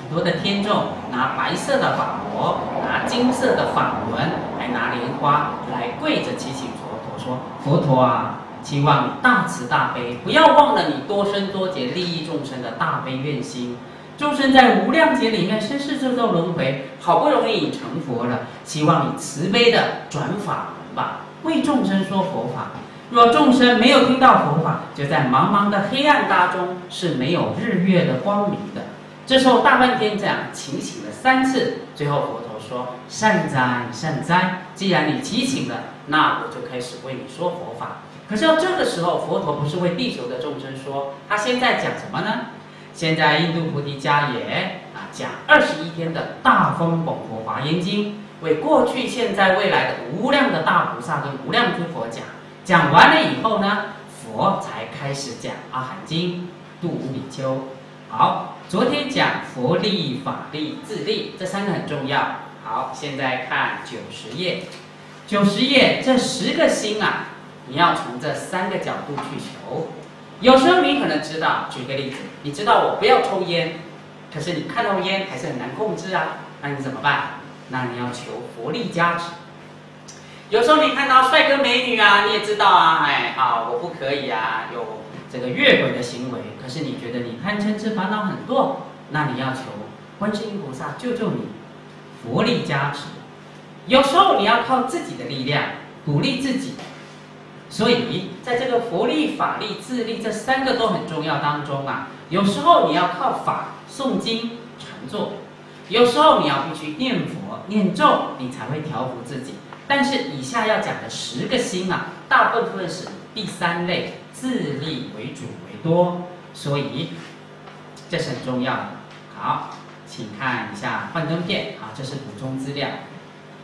很多的天众拿白色的法钵，拿金色的法轮，还拿莲花来跪着祈请佛陀说：“佛陀啊，希望你大慈大悲，不要忘了你多生多劫利益众生的大悲愿心。众生在无量劫里面生世世都轮回，好不容易你成佛了，希望你慈悲的转法。”吧，为众生说佛法。若众生没有听到佛法，就在茫茫的黑暗大中是没有日月的光明的。这时候大梵天这样祈请了3次，最后佛陀说：“善哉善哉，既然你祈请了，那我就开始为你说佛法。”可是到这个时候，佛陀不是为地球的众生说，他现在讲什么呢？现在印度菩提迦耶啊讲21天的大风广佛华严经。为过去、现在、未来的无量的大菩萨跟无量诸佛讲完了以后呢，佛才开始讲阿含经、度无比丘。好，昨天讲佛力、法力、自力，这3个很重要。好，现在看90页，90页这10个心啊，你要从这3个角度去求。有时候你可能知道，举个例子，你知道我不要抽烟，可是你看到烟还是很难控制啊，那你怎么办？那你要求佛力加持。有时候你看到帅哥美女啊，你也知道啊，我不可以啊，有这个越轨的行为。可是你觉得你贪嗔痴烦恼很多，那你要求观世音菩萨救救你，佛力加持。有时候你要靠自己的力量鼓励自己。所以在这个佛力、法力、自力这3个都很重要当中啊，有时候你要靠法诵经禅坐。有时候你要必须念佛念咒，你才会调伏自己。但是以下要讲的10个心啊，大部分是第3类，自力为主为多，所以这是很重要的。好，请看一下幻灯片啊，这是补充资料。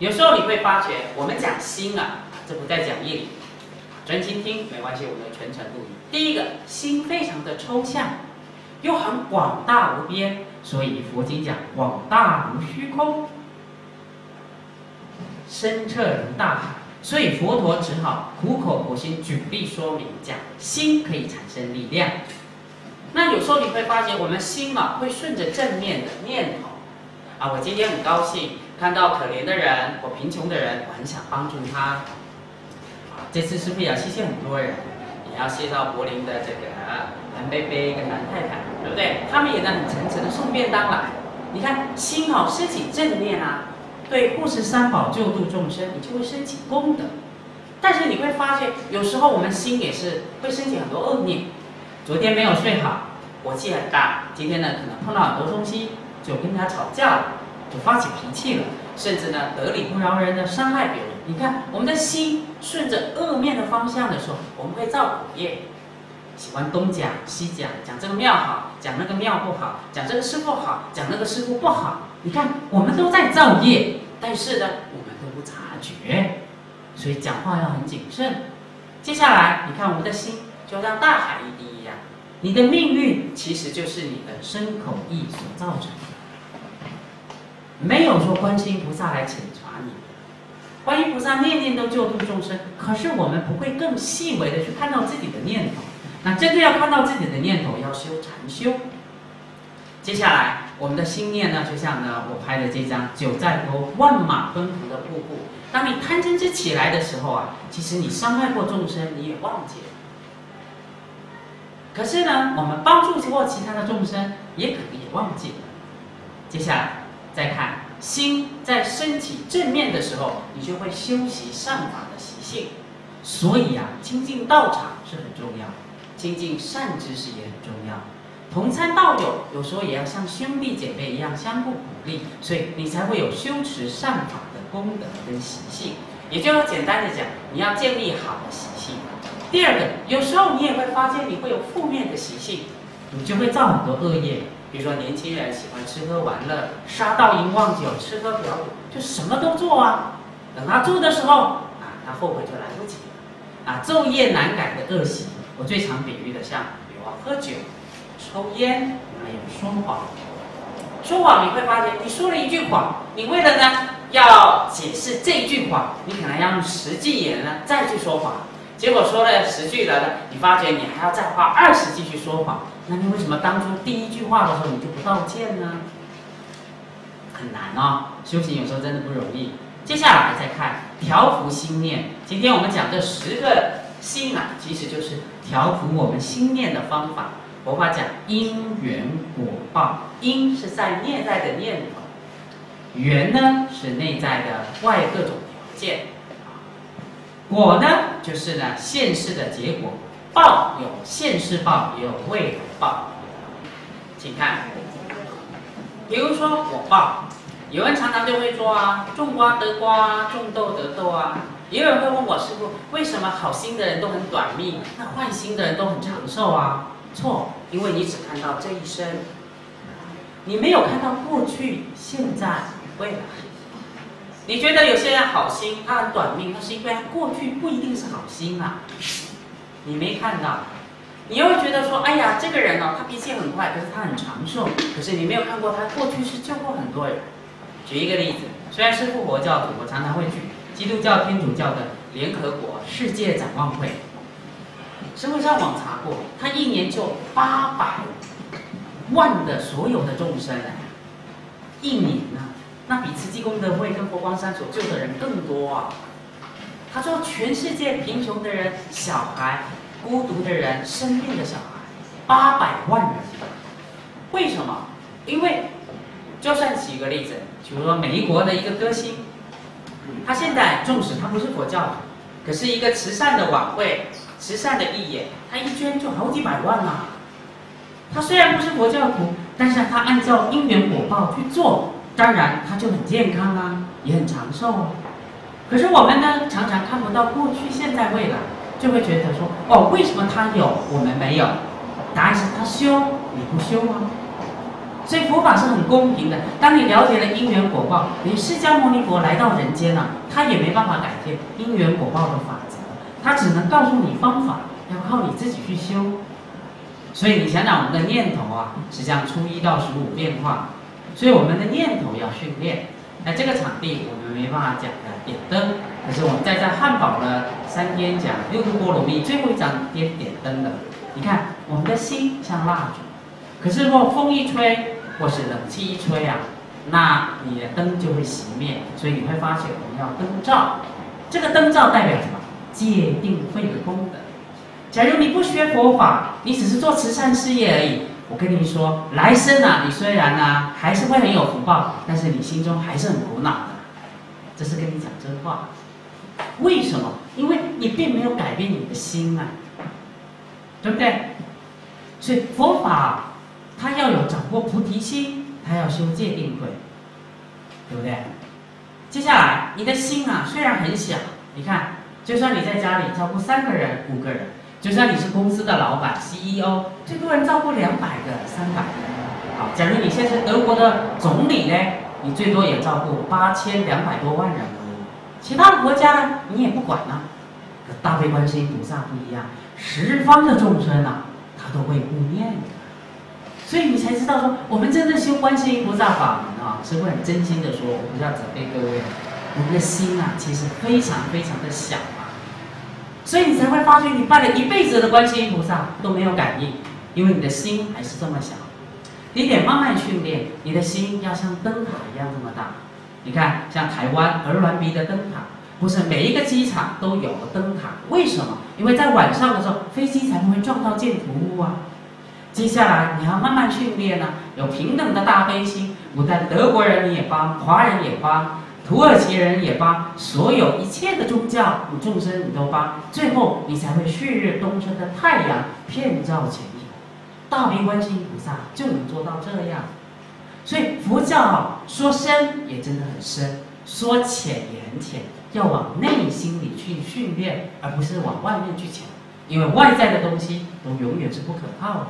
有时候你会发觉，我们讲心啊，这不在讲义里，专心听没关系，我们全程录音。第一个，心非常的抽象，又很广大无边。所以佛经讲广大如虚空，深彻如大海。所以佛陀只好苦口婆心举例说明，讲心可以产生力量。那有时候你会发现，我们心啊会顺着正面的念头啊，我今天很高兴看到可怜的人或贫穷的人，我很想帮助他。啊，这次是不是要谢谢很多人？也要谢到柏林的这个。 蓝贝贝跟蓝太太，对不对？他们也在很诚诚的送便当来。你看，心好升起正念啊，对护持三宝救度众生，你就会升起功德。但是你会发现，有时候我们心也是会升起很多恶念。昨天没有睡好，火气很大；今天呢，可能碰到很多东西，就跟人家吵架了，就发起脾气了，甚至呢得理不饶人的伤害别人。你看，我们的心顺着恶面的方向的时候，我们会造苦业。 喜欢东讲西讲，讲这个庙好，讲那个庙不好，讲这个师傅好，讲那个师傅不好。你看，我们都在造业，但是呢，我们都不察觉，所以讲话要很谨慎。接下来，你看我们的心就像大海一滴一样，你的命运其实就是你的身口意所造成的。没有说观世音菩萨来惩罚你，观音菩萨念念都救度众生，可是我们不会更细微的去看到自己的念头。 那真的要看到自己的念头，要修禅修。接下来，我们的心念呢，就像呢我拍的这张九寨沟万马奔腾的瀑布。当你贪嗔痴起来的时候啊，其实你伤害过众生，你也忘记了。可是呢，我们帮助过其他的众生，也可能也忘记了。接下来再看，心在升起正面的时候，你就会修习善法的习性。所以啊，清净道场是很重要的。 精进善知识也很重要，同参道友有时候也要像兄弟姐妹一样相互鼓励，所以你才会有修持善法的功德跟习性。也就是简单的讲，你要建立好的习性。第二个，有时候你也会发现你会有负面的习性，你就会造很多恶业。比如说年轻人喜欢吃喝玩乐，杀盗淫妄酒，吃喝嫖赌，就什么都做啊。等他做的时候啊，他后悔就来不及了啊，昼夜难改的恶习。 我最常比喻的，像比如喝酒、抽烟，还有说谎。说谎你会发现，你说了一句谎，你为了呢要解释这一句谎，你可能要用10句言呢再去说谎。结果说了10句了呢，你发觉你还要再花20句去说谎。那你为什么当初第一句话的时候你就不道歉呢？很难哦，修行有时候真的不容易。接下来再看调伏心念。今天我们讲这10个。 心啊，其实就是调伏我们心念的方法。佛法讲因缘果报，因是在内在的念头，缘呢是内在的外各种条件，果呢就是呢现世的结果，报有现世报，也有未来报。请看，比如说果报，有人常常就会说啊，种瓜得瓜，种豆得豆啊。 也有人会问我师父，为什么好心的人都很短命，那坏心的人都很长寿啊？错，因为你只看到这一生，你没有看到过去、现在、未来。你觉得有些人好心，他很短命，那是因为他过去不一定是好心啊，你没看到。你又会觉得说，哎呀，这个人哦，他脾气很坏，可是他很长寿，可是你没有看过他过去是救过很多人。举一个例子，虽然师父佛教徒，我常常会举。 基督教、天主教的联合国世界展望会，社会上网查过，他一年救800万的所有的众生啊，一年啊，那比慈济功德会跟佛光山所救的人更多啊。他说，全世界贫穷的人、小孩、孤独的人、生病的小孩，800万人。为什么？因为，就算举个例子，比如说美国的一个歌星。 他现在纵使他不是佛教徒，可是一个慈善的晚会、慈善的义演，他一捐就好几百万啦、啊。他虽然不是佛教徒，但是他按照因缘果报去做，当然他就很健康啊，也很长寿啊。可是我们呢，常常看不到过去、现在、未来，就会觉得说，哦，为什么他有我们没有？答案是他修，你不修啊。 所以佛法是很公平的。当你了解了因缘果报，连释迦牟尼佛来到人间啊，他也没办法改变因缘果报的法则，他只能告诉你方法，要靠你自己去修。所以你想想，我们的念头啊，实际上初一到15变化，所以我们的念头要训练。那这个场地我们没办法讲的点灯，可是我们在汉堡呢3天讲六度波罗蜜，最后一讲点灯的。你看，我们的心像蜡烛，可是如果风一吹，或是冷气一吹啊，那你的灯就会熄灭。所以你会发现，我们要灯罩。这个灯罩代表什么？戒定慧的功德。 假如你不学佛法，你只是做慈善事业而已，我跟你说，来生啊，你虽然啊还是会很有福报，但是你心中还是很苦恼的。这是跟你讲真话。为什么？因为你并没有改变你的心啊，对不对？所以佛法它要有掌握菩提心，它要修戒定慧，对不对？接下来你的心啊，虽然很小，你看，就算你在家里照顾3个人、5个人。 就算你是公司的老板 CEO， 最多人照顾200个、300个。好，假如你现在是德国的总理呢，你最多也照顾8200多万人而已。其他的国家呢，你也不管了、啊。可大悲观世音菩萨不一样，十方的众生啊，他都会护念的。所以你才知道说，我们真正修观世音菩萨法门啊，是会很真心的说，我不要责备各位，我们的心啊，其实非常非常的小。 所以你才会发觉，你拜了一辈子的观世音菩萨都没有感应，因为你的心还是这么小。你得慢慢训练，你的心要像灯塔一样这么大。你看，像台湾鹅銮鼻的灯塔，不是每一个机场都有灯塔，为什么？因为在晚上的时候，飞机才不会撞到建筑物啊。接下来你要慢慢训练啊，有平等的大悲心。不但德国人你也帮，华人也帮。 土耳其人也帮，所有一切的宗教，你众生你都帮，最后你才会旭日东升的太阳遍照全球。大悲观世音菩萨就能做到这样，所以佛教说深也真的很深，说浅也很浅，要往内心里去训练，而不是往外面去抢，因为外在的东西都永远是不可靠的。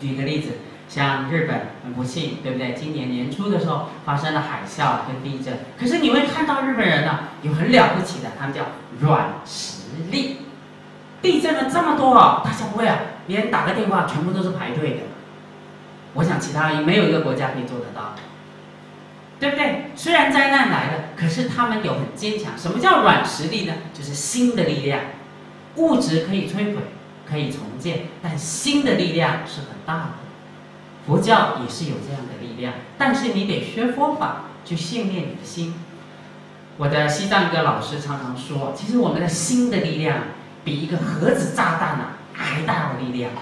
举一个例子。 像日本很不幸，对不对？今年年初的时候发生了海啸跟地震，可是你会看到日本人呢、啊，有很了不起的，他们叫软实力。地震了这么多啊，大家不会啊，别人打个电话全部都是排队的。我想其他没有一个国家可以做得到，对不对？虽然灾难来了，可是他们有很坚强。什么叫软实力呢？就是心的力量，物质可以摧毁，可以重建，但心的力量是很大的。 佛教也是有这样的力量，但是你得学佛法去训练你的心。我的西藏一个老师常常说，其实我们的心的力量比一个核子炸弹啊还大的力量。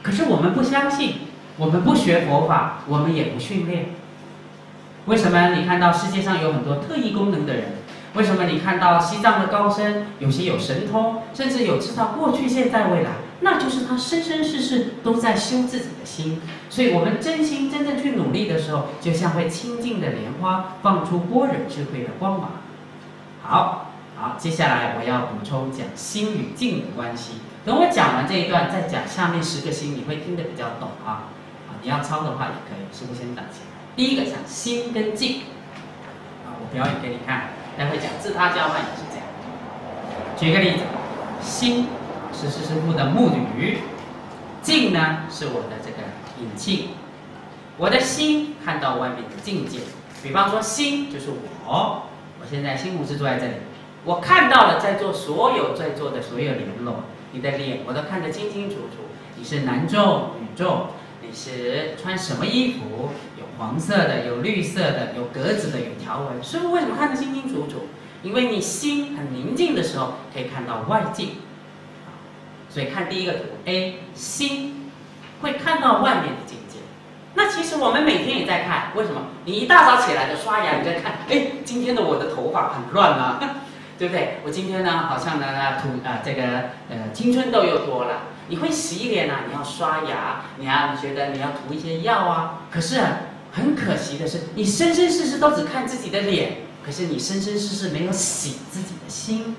可是我们不相信，我们不学佛法，我们也不训练。为什么你看到世界上有很多特异功能的人？为什么你看到西藏的高僧有些有神通，甚至有知道过去、现在、未来？ 那就是他生生世世都在修自己的心，所以我们真心真正去努力的时候，就像会清净的莲花放出般若智慧的光芒。好，接下来我要补充讲心与境的关系。等我讲完这一段，再讲下面10个心，你会听得比较懂啊。你要抄的话也可以，师父先打起来。第一个讲心跟境，啊，我表演给你看，待会讲自他交换也是这样。举个例子，心。 是师父的木鱼，境呢是我的这个引气，我的心看到外面的境界，比方说心就是我，我现在心无是坐在这里，我看到了在座的所有联络，你的脸我都看得清清楚楚，你是男众女众，你是穿什么衣服，有黄色的，有绿色的，有格子的，有条纹，师父为什么看得清清楚楚？因为你心很宁静的时候，可以看到外境。 所以看第一个图 A， 心会看到外面的境界。那其实我们每天也在看，为什么？你一大早起来就刷牙，你在看，哎，今天的我的头发很乱啊，对不对？我今天呢，好像呢，青春痘又多了。你会洗脸啊，你要刷牙，你觉得你要涂一些药啊。可是很可惜的是，你生生世世都只看自己的脸，可是你生生世世没有洗自己的心。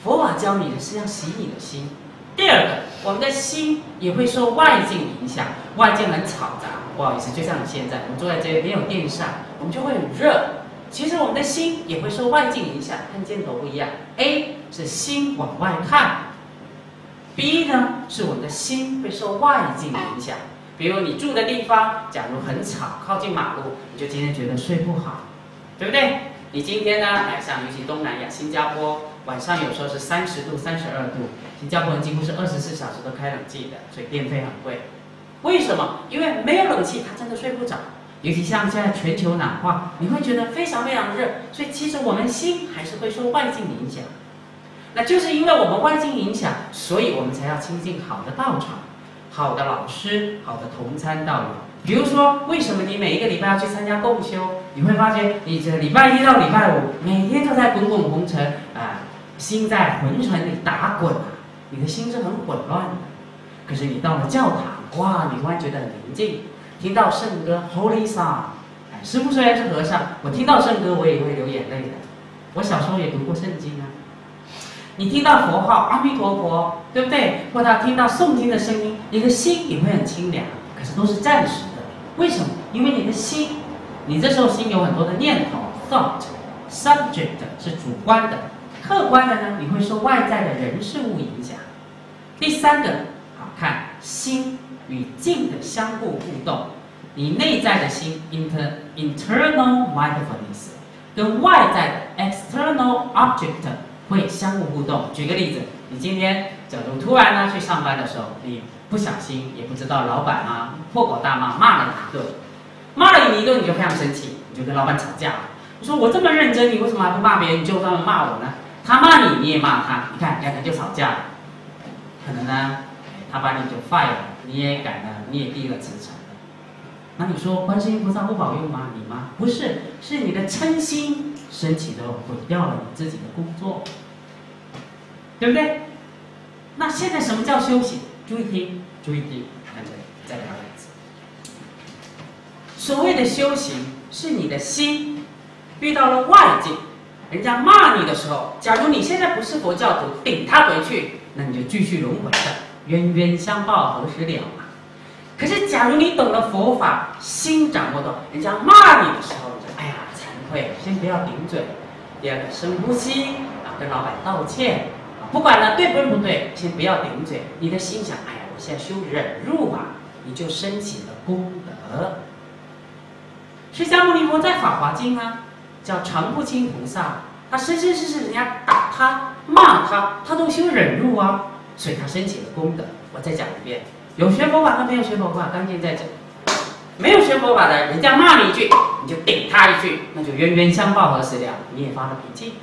佛法教你的是要洗你的心。第二个，我们的心也会受外境影响，外境很嘈杂，不好意思，就像你现在，我们坐在这里没有电扇，我们就会很热。其实我们的心也会受外境影响，看箭头不一样。A 是心往外看， B 呢，是我们的心会受外境影响。比如你住的地方，假如很吵，靠近马路，你就今天觉得睡不好，对不对？你今天呢，像尤其东南亚，新加坡晚上有时候是30度、32度，新加坡人几乎是24小时都开冷气的，所以电费很贵。为什么？因为没有冷气，他真的睡不着。尤其像现在全球暖化，你会觉得非常非常热，所以其实我们心还是会受外境影响。那就是因为我们外境影响，所以我们才要亲近好的道场、好的老师、好的同参道友。比如说，为什么你每一个礼拜要去参加共修？你会发觉，你这礼拜1到礼拜5，每天都在滚滚红尘啊，心在红尘里打滚，你的心是很混乱的。可是你到了教堂，哇，你突然觉得很宁静，听到圣歌 Holy Song， 师父虽然是和尚，我听到圣歌我也会流眼泪的。我小时候也读过圣经啊。你听到佛号阿弥陀佛，对不对？或者听到诵经的声音，你的心也会很清凉。可是都是暂时的，为什么？因为你的心，你这时候心有很多的念头 thought， subject 是主观的，客观的呢，你会受外在的人事物影响。第三个，好看心与境的相互互动，你内在的心 internal mindfulness 跟外在的 external object。会相互互动。举个例子，你今天假如突然呢去上班的时候，你不小心也不知道老板啊破口大骂，骂了你一顿，你就非常生气，你就跟老板吵架了。你说我这么认真，你为什么还不骂别人，你就这么骂我呢？他骂你，你也骂他，你看两个人就吵架了。可能呢，他把你就 fire 了，你也改了，你也递了辞呈。那你说观世音菩萨不保佑吗？你吗？不是，是你的嗔心。升起的毁掉了你自己的工作，对不对？那现在什么叫修行？注意听，注意听，看这里，再聊一次。所谓的修行，是你的心遇到了外境，人家骂你的时候，假如你现在不是佛教徒，顶他回去，那你就继续轮回的，冤冤相报何时了嘛？可是假如你懂了佛法，心掌握到，人家骂你的时候，哎呀。会先不要顶嘴，第二个深呼吸啊，跟老板道歉啊，不管呢对不对，先不要顶嘴。你的心想，哎呀，我现在修忍辱啊，你就升起了功德。释迦牟尼佛在《法华经》啊，叫常不轻菩萨，他生生世世人家打他骂他，他都修忍辱啊，所以他升起了功德。我再讲一遍，有学佛法跟没有学佛法，刚才在讲。没有学佛法的，人家骂你一句，你就顶他一句，那就冤冤相报何时了？你也发了脾气。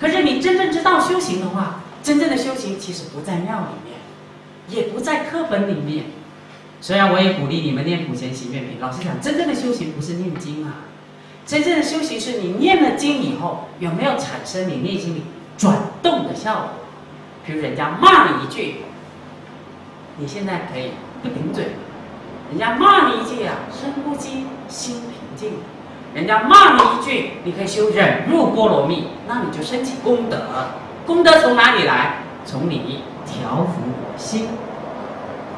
可是你真正知道修行的话，真正的修行其实不在庙里面，也不在课本里面。虽然我也鼓励你们念普贤行愿品，老实讲，真正的修行不是念经啊，真正的修行是你念了经以后，有没有产生你内心里转动的效果？比如人家骂你一句，你现在可以不顶嘴。人家骂你一句啊，深呼吸，心平静。人家骂你一句，你可以修忍辱波罗蜜，那你就升起功德。功德从哪里来？从你调伏我心。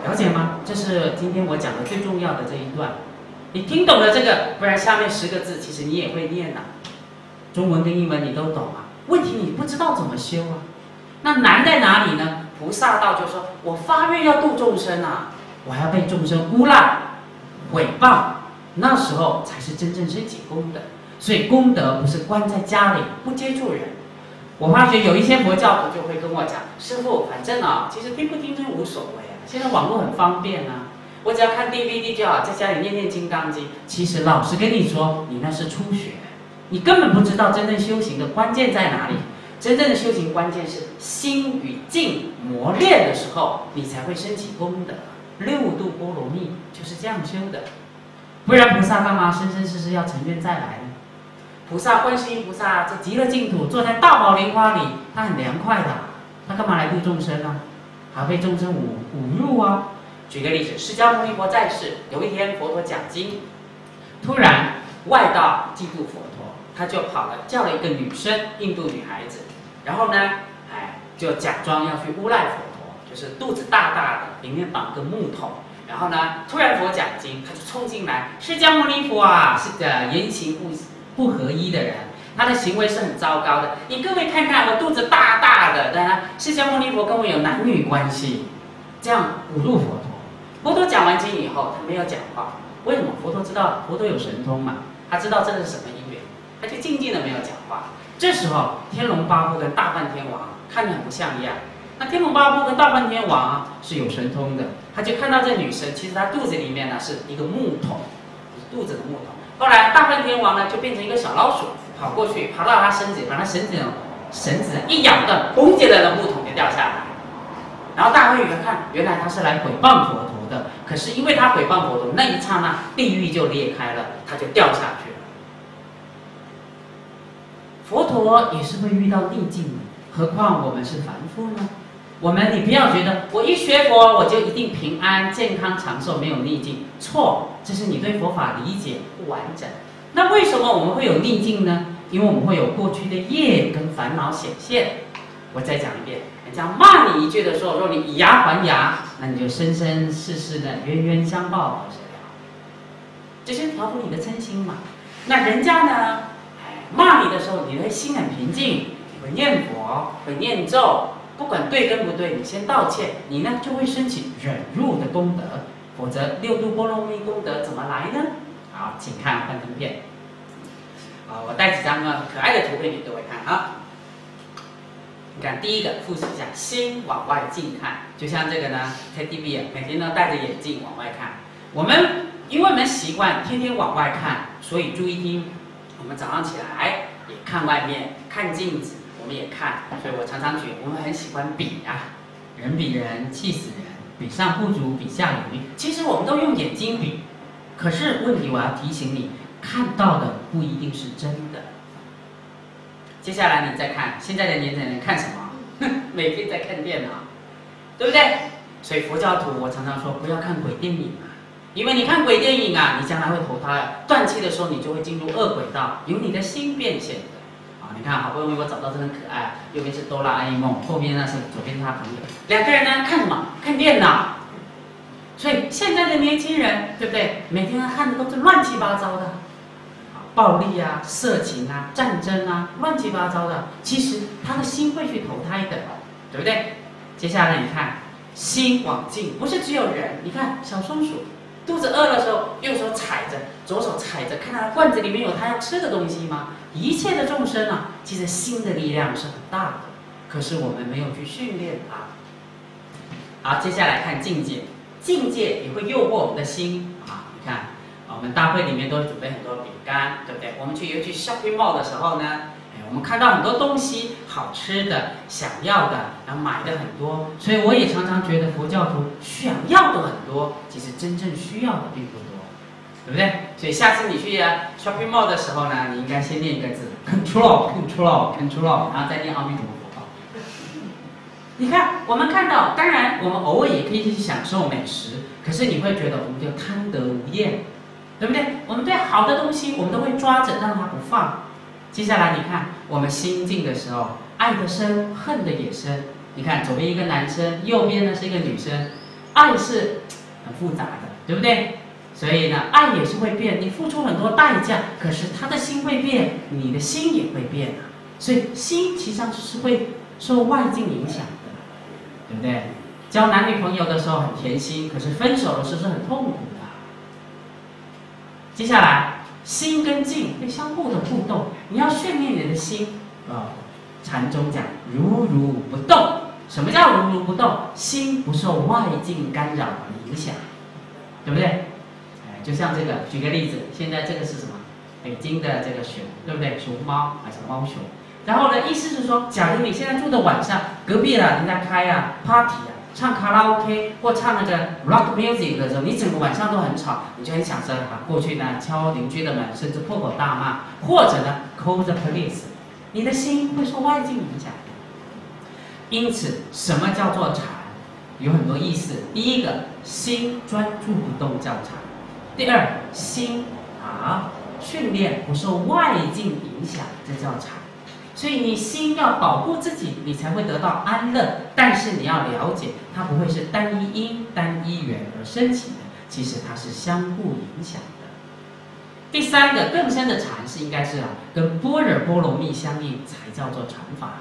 了解吗？这是今天我讲的最重要的这一段。你听懂了这个，不然下面10个字其实你也会念的，中文跟英文你都懂啊。问题你不知道怎么修啊？那难在哪里呢？菩萨道就说我发愿要度众生啊。我还要被众生诬赖、毁谤，那时候才是真正升起功德。所以功德不是关在家里不接触人。我发觉有一些佛教徒就会跟我讲：“师父，反正啊，其实听不听真无所谓啊，现在网络很方便啊，我只要看 DVD 就好，在家里念念《金刚经》。”其实老实跟你说，你那是初学，你根本不知道真正修行的关键在哪里。真正的修行关键是心与境磨练的时候，你才会升起功德。6度波罗蜜就是这样修的，不然菩萨干嘛生生世世要成愿再来呢？菩萨观世音菩萨在极乐净土坐在大宝莲花里，他很凉快的，他干嘛来度众生啊？还被众生侮辱啊！举个例子，释迦牟尼佛在世，有一天佛陀讲经，突然外道嫉妒佛陀，他就跑了叫了一个女生，印度女孩子，然后呢，就假装要去诬赖佛。就是肚子大大的，里面绑个木桶，然后呢，突然佛讲经，他就冲进来。释迦牟尼佛啊，是言行不合一的人，他的行为是很糟糕的。你各位看看，我肚子大大大的，当然释迦牟尼佛跟我有男女关系，这样侮辱佛陀。佛陀讲完经以后，他没有讲话，为什么？佛陀知道佛陀有神通嘛，他知道这是什么因缘，他就静静的没有讲话。这时候，天龙八部跟大梵天王看着很不像一样。那天龙八部跟大梵天王是有神通的，他就看到这女生，其实她肚子里面呢是一个木桶，就是肚子的木桶。后来大梵天王呢就变成一个小老鼠，跑过去，爬到她身子，把她绳子一咬断，嘣起来的木桶就掉下来。然后大梵天王看，原来他是来毁谤佛陀的，可是因为他毁谤佛陀，那一刹那地狱就裂开了，他就掉下去了。佛陀也是会遇到逆境的，何况我们是凡夫呢？你不要觉得我一学佛我就一定平安健康长寿没有逆境，错，这是你对佛法理解不完整。那为什么我们会有逆境呢？因为我们会有过去的业跟烦恼显现。我再讲一遍，人家骂你一句的时候，说你以牙还牙，那你就生生世世的冤冤相报何时了？这是调伏你的嗔心嘛。那人家呢，骂你的时候，你的心很平静，你会念佛，会念咒。不管对跟不对，你先道歉，你呢就会升起忍辱的功德，否则六度波罗蜜功德怎么来呢？好，请看幻灯片。我带几张可爱的图片给各位看啊。你看，第一个复习一下，心往外近看，就像这个呢 ，Teddy Bear 每天都戴着眼镜往外看。因为我们习惯天天往外看，所以注意听，我们早上起来也看外面，看镜子。我们也看，所以我常常举，我们很喜欢比啊，人比人气死人，比上不足，比下有余。其实我们都用眼睛比，可是问题我要提醒你，看到的不一定是真的。接下来你再看，现在的年轻人看什么？每天在看电脑，对不对？所以佛教徒我常常说，不要看鬼电影啊，因为你看鬼电影啊，你将来会投胎，断气的时候你就会进入恶鬼道，由你的心变现的。你看，好不容易我找到这很可爱，右边是哆啦 A 梦，后边呢是左边是他朋友，两个人呢看什么？看电脑。所以现在的年轻人，对不对？每天看的都是乱七八糟的，暴力啊、色情啊、战争啊，乱七八糟的。其实他的心会去投胎的，对不对？接下来你看，心往近，不是只有人。你看小松鼠，肚子饿的时候，右手踩着，左手踩着，看它罐子里面有它要吃的东西吗？一切的众生啊，其实心的力量是很大的，可是我们没有去训练它。好，接下来看境界，境界也会诱惑我们的心啊。你看，我们大会里面都准备很多饼干，对不对？我们去尤其 shopping mall 的时候呢，我们看到很多东西，好吃的、想要的，然后买的很多，所以我也常常觉得佛教徒想要的很多，其实真正需要的并不多。对不对？所以下次你去 shopping mall 的时候呢，你应该先念一个字 control， 然后再念阿弥陀佛。你看，我们看到，当然我们偶尔也可以去享受美食，可是你会觉得我们就贪得无厌，对不对？我们对好的东西，我们都会抓着让它不放。接下来你看，我们心静的时候，爱的深，恨的也深。你看左边一个男生，右边呢是一个女生，爱是很复杂的，对不对？所以呢，爱也是会变，你付出很多代价，可是他的心会变，你的心也会变啊。所以心其实上是会受外境影响的，对不对？交男女朋友的时候很甜心，可是分手的时候是很痛苦的。接下来，心跟境会相互的互动，你要训练你的心啊。禅宗讲如如不动，什么叫如如不动？心不受外境干扰和影响，对不对？就像这个，举个例子，现在这个是什么？北京的这个熊，对不对？熊猫还是猫熊？然后呢，意思是说，假如你现在住的晚上，隔壁啊人家开啊 party 啊，唱卡拉 OK 或唱那个 rock music 的时候，你整个晚上都很吵，你就很想着啊过去呢敲邻居的门，甚至破口大骂，或者呢 call the police， 你的心会受外境影响。因此，什么叫做禅？有很多意思。第一个，心专注不动叫禅。第二，心啊训练不受外境影响，这叫禅。所以你心要保护自己，你才会得到安乐。但是你要了解，它不会是单一因、单一缘而升起的，其实它是相互影响的。第三个更深的禅是应该是跟般若波罗蜜相应才叫做禅法。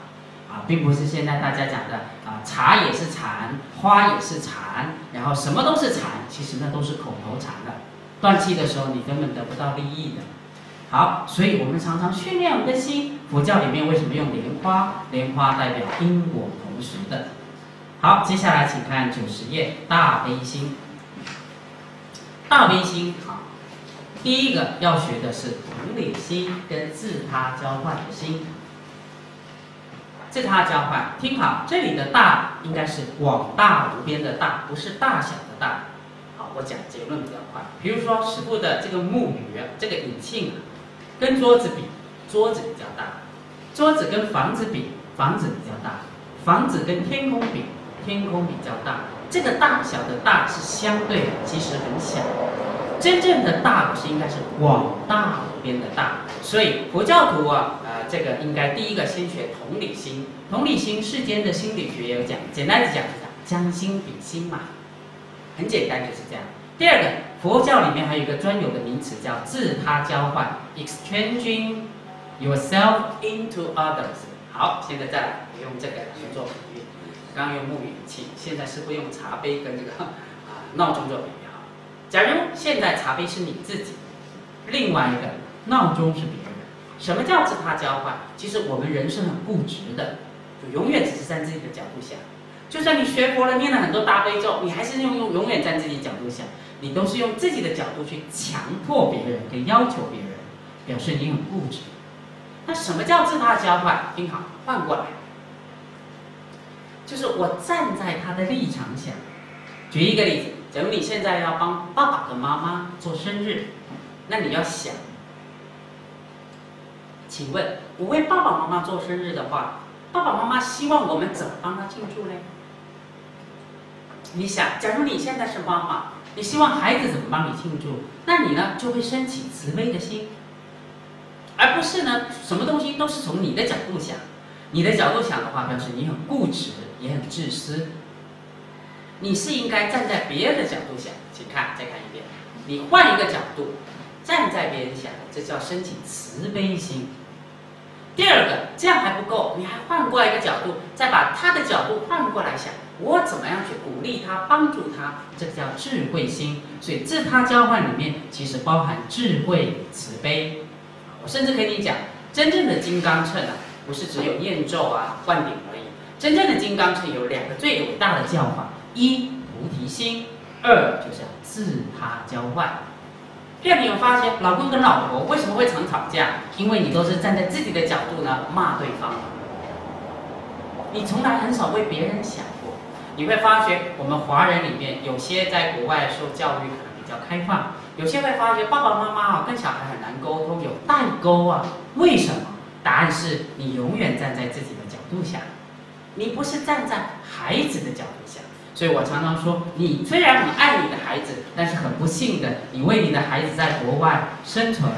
啊，并不是现在大家讲的啊，茶也是禅，花也是禅，然后什么都是禅，其实那都是口头禅的，断气的时候你根本得不到利益的。好，所以我们常常训练我们的心。佛教里面为什么用莲花？莲花代表因果同时的。好，接下来请看90页大悲心。大悲心好，第一个要学的是同理心跟自他交换的心。 自他交换，听好，这里的大应该是广大无边的大，不是大小的大。好，我讲结论比较快。比如说师父的这个木鱼，这个引磬，跟桌子比，桌子比较大；桌子跟房子比，房子比较大；房子跟天空比，天空比较大。这个大小的大是相对的，其实很小。真正的大是应该是广大无边的大。所以佛教徒啊。 这个应该第一个先学同理心。同理心，世间的心理学也有讲，简单的讲，将心比心嘛，很简单就是这样。第二个，佛教里面还有一个专有的名词叫自他交换 （exchanging yourself into others）。好，现在再来，我用这个去做比喻。刚用木语器，现在是不用茶杯跟这个闹钟做比喻啊。假如现在茶杯是你自己，另外一个闹钟是别人。 什么叫自他交换？其实我们人是很固执的，就永远只是站自己的角度想。就算你学佛了，念了很多大悲咒，你还是永远站自己角度想，你都是用自己的角度去强迫别人跟要求别人，表示你很固执。那什么叫自他交换？听好，换过来，就是我站在他的立场想。举一个例子，假如你现在要帮爸爸和妈妈做生日，那你要想。 请问，我为爸爸妈妈做生日的话，爸爸妈妈希望我们怎么帮他庆祝呢？你想，假如你现在是妈妈，你希望孩子怎么帮你庆祝？那你呢就会升起慈悲的心，而不是呢什么东西都是从你的角度想。你的角度想的话，表示你很固执，也很自私。你是应该站在别人的角度想，请看，再看一遍，你换一个角度。 站在别人想，这叫升起慈悲心。第二个，这样还不够，你还换过来一个角度，再把他的角度换过来想，我怎么样去鼓励他、帮助他，这叫智慧心。所以自他交换里面其实包含智慧、慈悲。我甚至跟你讲，真正的金刚乘啊，不是只有念咒啊、灌顶而已。真正的金刚乘有两个最伟大的教法：一菩提心，二就是要自他交换。 第二，你有发现老公跟老婆为什么会常吵架？因为你都是站在自己的角度呢骂对方，你从来很少为别人想过。你会发觉我们华人里面有些在国外受教育可能比较开放，有些会发觉爸爸妈妈啊跟小孩很难沟通，有代沟啊。为什么？答案是你永远站在自己的角度想，你不是站在孩子的角度想。 所以我常常说，你虽然很爱你的孩子，但是很不幸的，你为你的孩子在国外生存、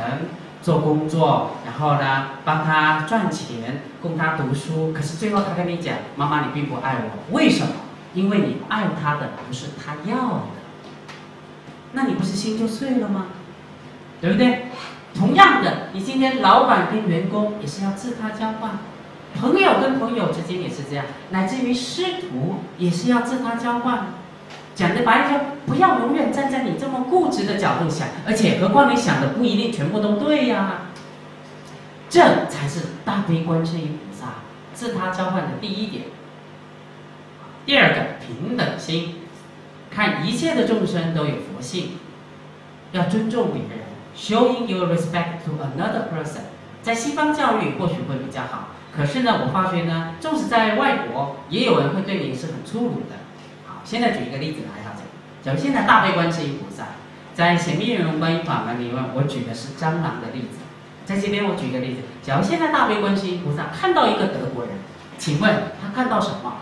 做工作，然后呢，帮他赚钱，供他读书。可是最后他跟你讲：“妈妈，你并不爱我。”为什么？因为你爱他的不是他要的，那你不是心就碎了吗？对不对？同样的，你今天老板跟员工也是要自他交换。 朋友跟朋友之间也是这样，乃至于师徒也是要自他交换。讲的白了，不要永远站在你这么固执的角度想，而且何况你想的不一定全部都对呀。这才是大悲观世音菩萨自他交换的第一点。第二个平等心，看一切的众生都有佛性，要尊重别人 ，showing your respect to another person， 在西方教育或许会比较好。 可是呢，我发觉呢，纵使在外国，也有人会对你是很粗鲁的。好，现在举一个例子来大家。假如现在大悲观世音菩萨在《显密圆融观音法门》里面，我举的是蟑螂的例子。在这边我举一个例子，假如现在大悲观世音菩萨看到一个德国人，请问他看到什么？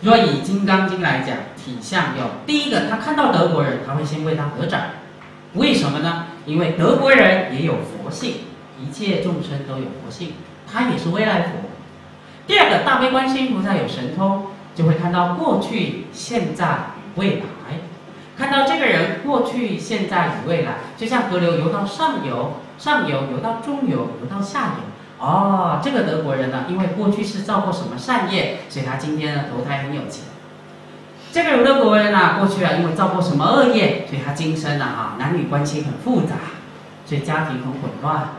若以《金刚经》来讲，体相有。第一个，他看到德国人，他会先为他合掌。为什么呢？因为德国人也有佛性。 一切众生都有佛性，他也是未来佛。第二个，大悲观世音菩萨有神通，就会看到过去、现在与未来，看到这个人过去、现在与未来，就像河流游到上游，上游游到中游，游到下游，哦，这个德国人呢，因为过去是造过什么善业，所以他今天呢投胎很有钱。这个德国人啊，过去啊因为造过什么恶业，所以他今生啊男女关系很复杂，所以家庭很混乱。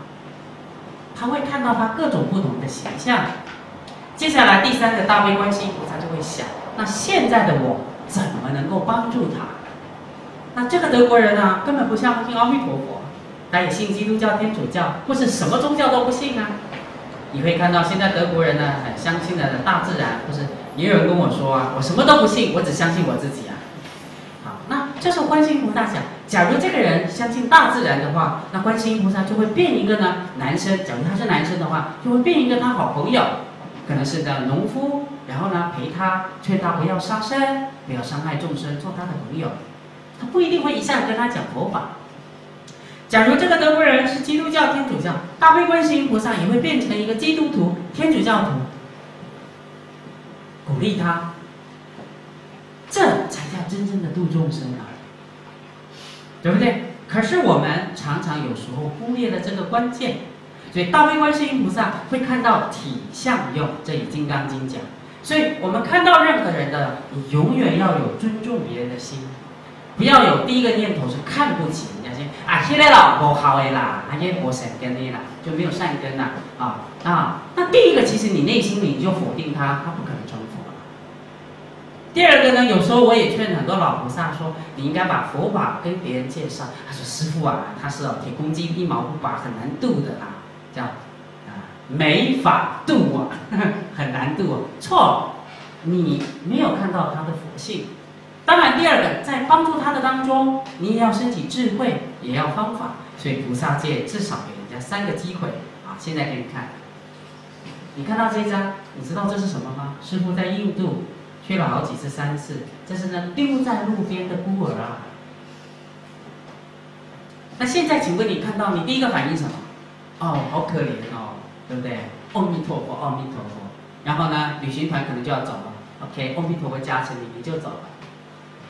他会看到他各种不同的形象。接下来第三个大悲观世音菩萨就会想，那现在的我怎么能够帮助他？那这个德国人啊，根本不相信阿弥陀佛，他也信基督教、天主教，或是什么宗教都不信啊。你会看到现在德国人呢，很相信的大自然，或是也有人跟我说啊，我什么都不信，我只相信我自己啊。好，那这时候观世音菩萨想，假如这个人相信大自然的话，那观世音菩萨就会变一个呢男生，假如他是男生的话，就会变一个他好朋友，可能是的农夫，然后呢陪他，劝他不要杀生，不要伤害众生，做他的朋友。他不一定会一下子跟他讲佛法。假如这个德国人是基督教、天主教，大悲观世音菩萨也会变成一个基督徒、天主教徒，鼓励他，这才叫真正的度众生啊，对不对？可是我们常常有时候忽略了这个关键，所以大悲观世音菩萨会看到体相用，这里《金刚经》讲，所以我们看到任何人的，你永远要有尊重别人的心，不要有第一个念头是看不起。啊，现在啦，不好的啦，那些不善根的啦，就没有善根啦，那第一个，其实你内心里就否定他，他不可能成佛了。第二个呢，有时候我也劝很多老菩萨说，你应该把佛法跟别人介绍。他说：“师父啊，他是铁公鸡一毛不拔，很难度的啦，叫没法度啊，很难度啊。”错了，你没有看到他的佛性。当然，第二个，在帮助他的当中，你也要升起智慧，也要方法。所以菩萨界至少给人家三个机会啊！现在给你看，你看到这张，你知道这是什么吗？师父在印度去了好几次，3次。这是呢丢在路边的孤儿啊。那现在，请问你看到，你第一个反应什么？哦，好可怜哦，对不对？阿弥陀佛，阿弥陀佛。然后呢，旅行团可能就要走了。OK， 阿弥陀佛加持你，你就走了。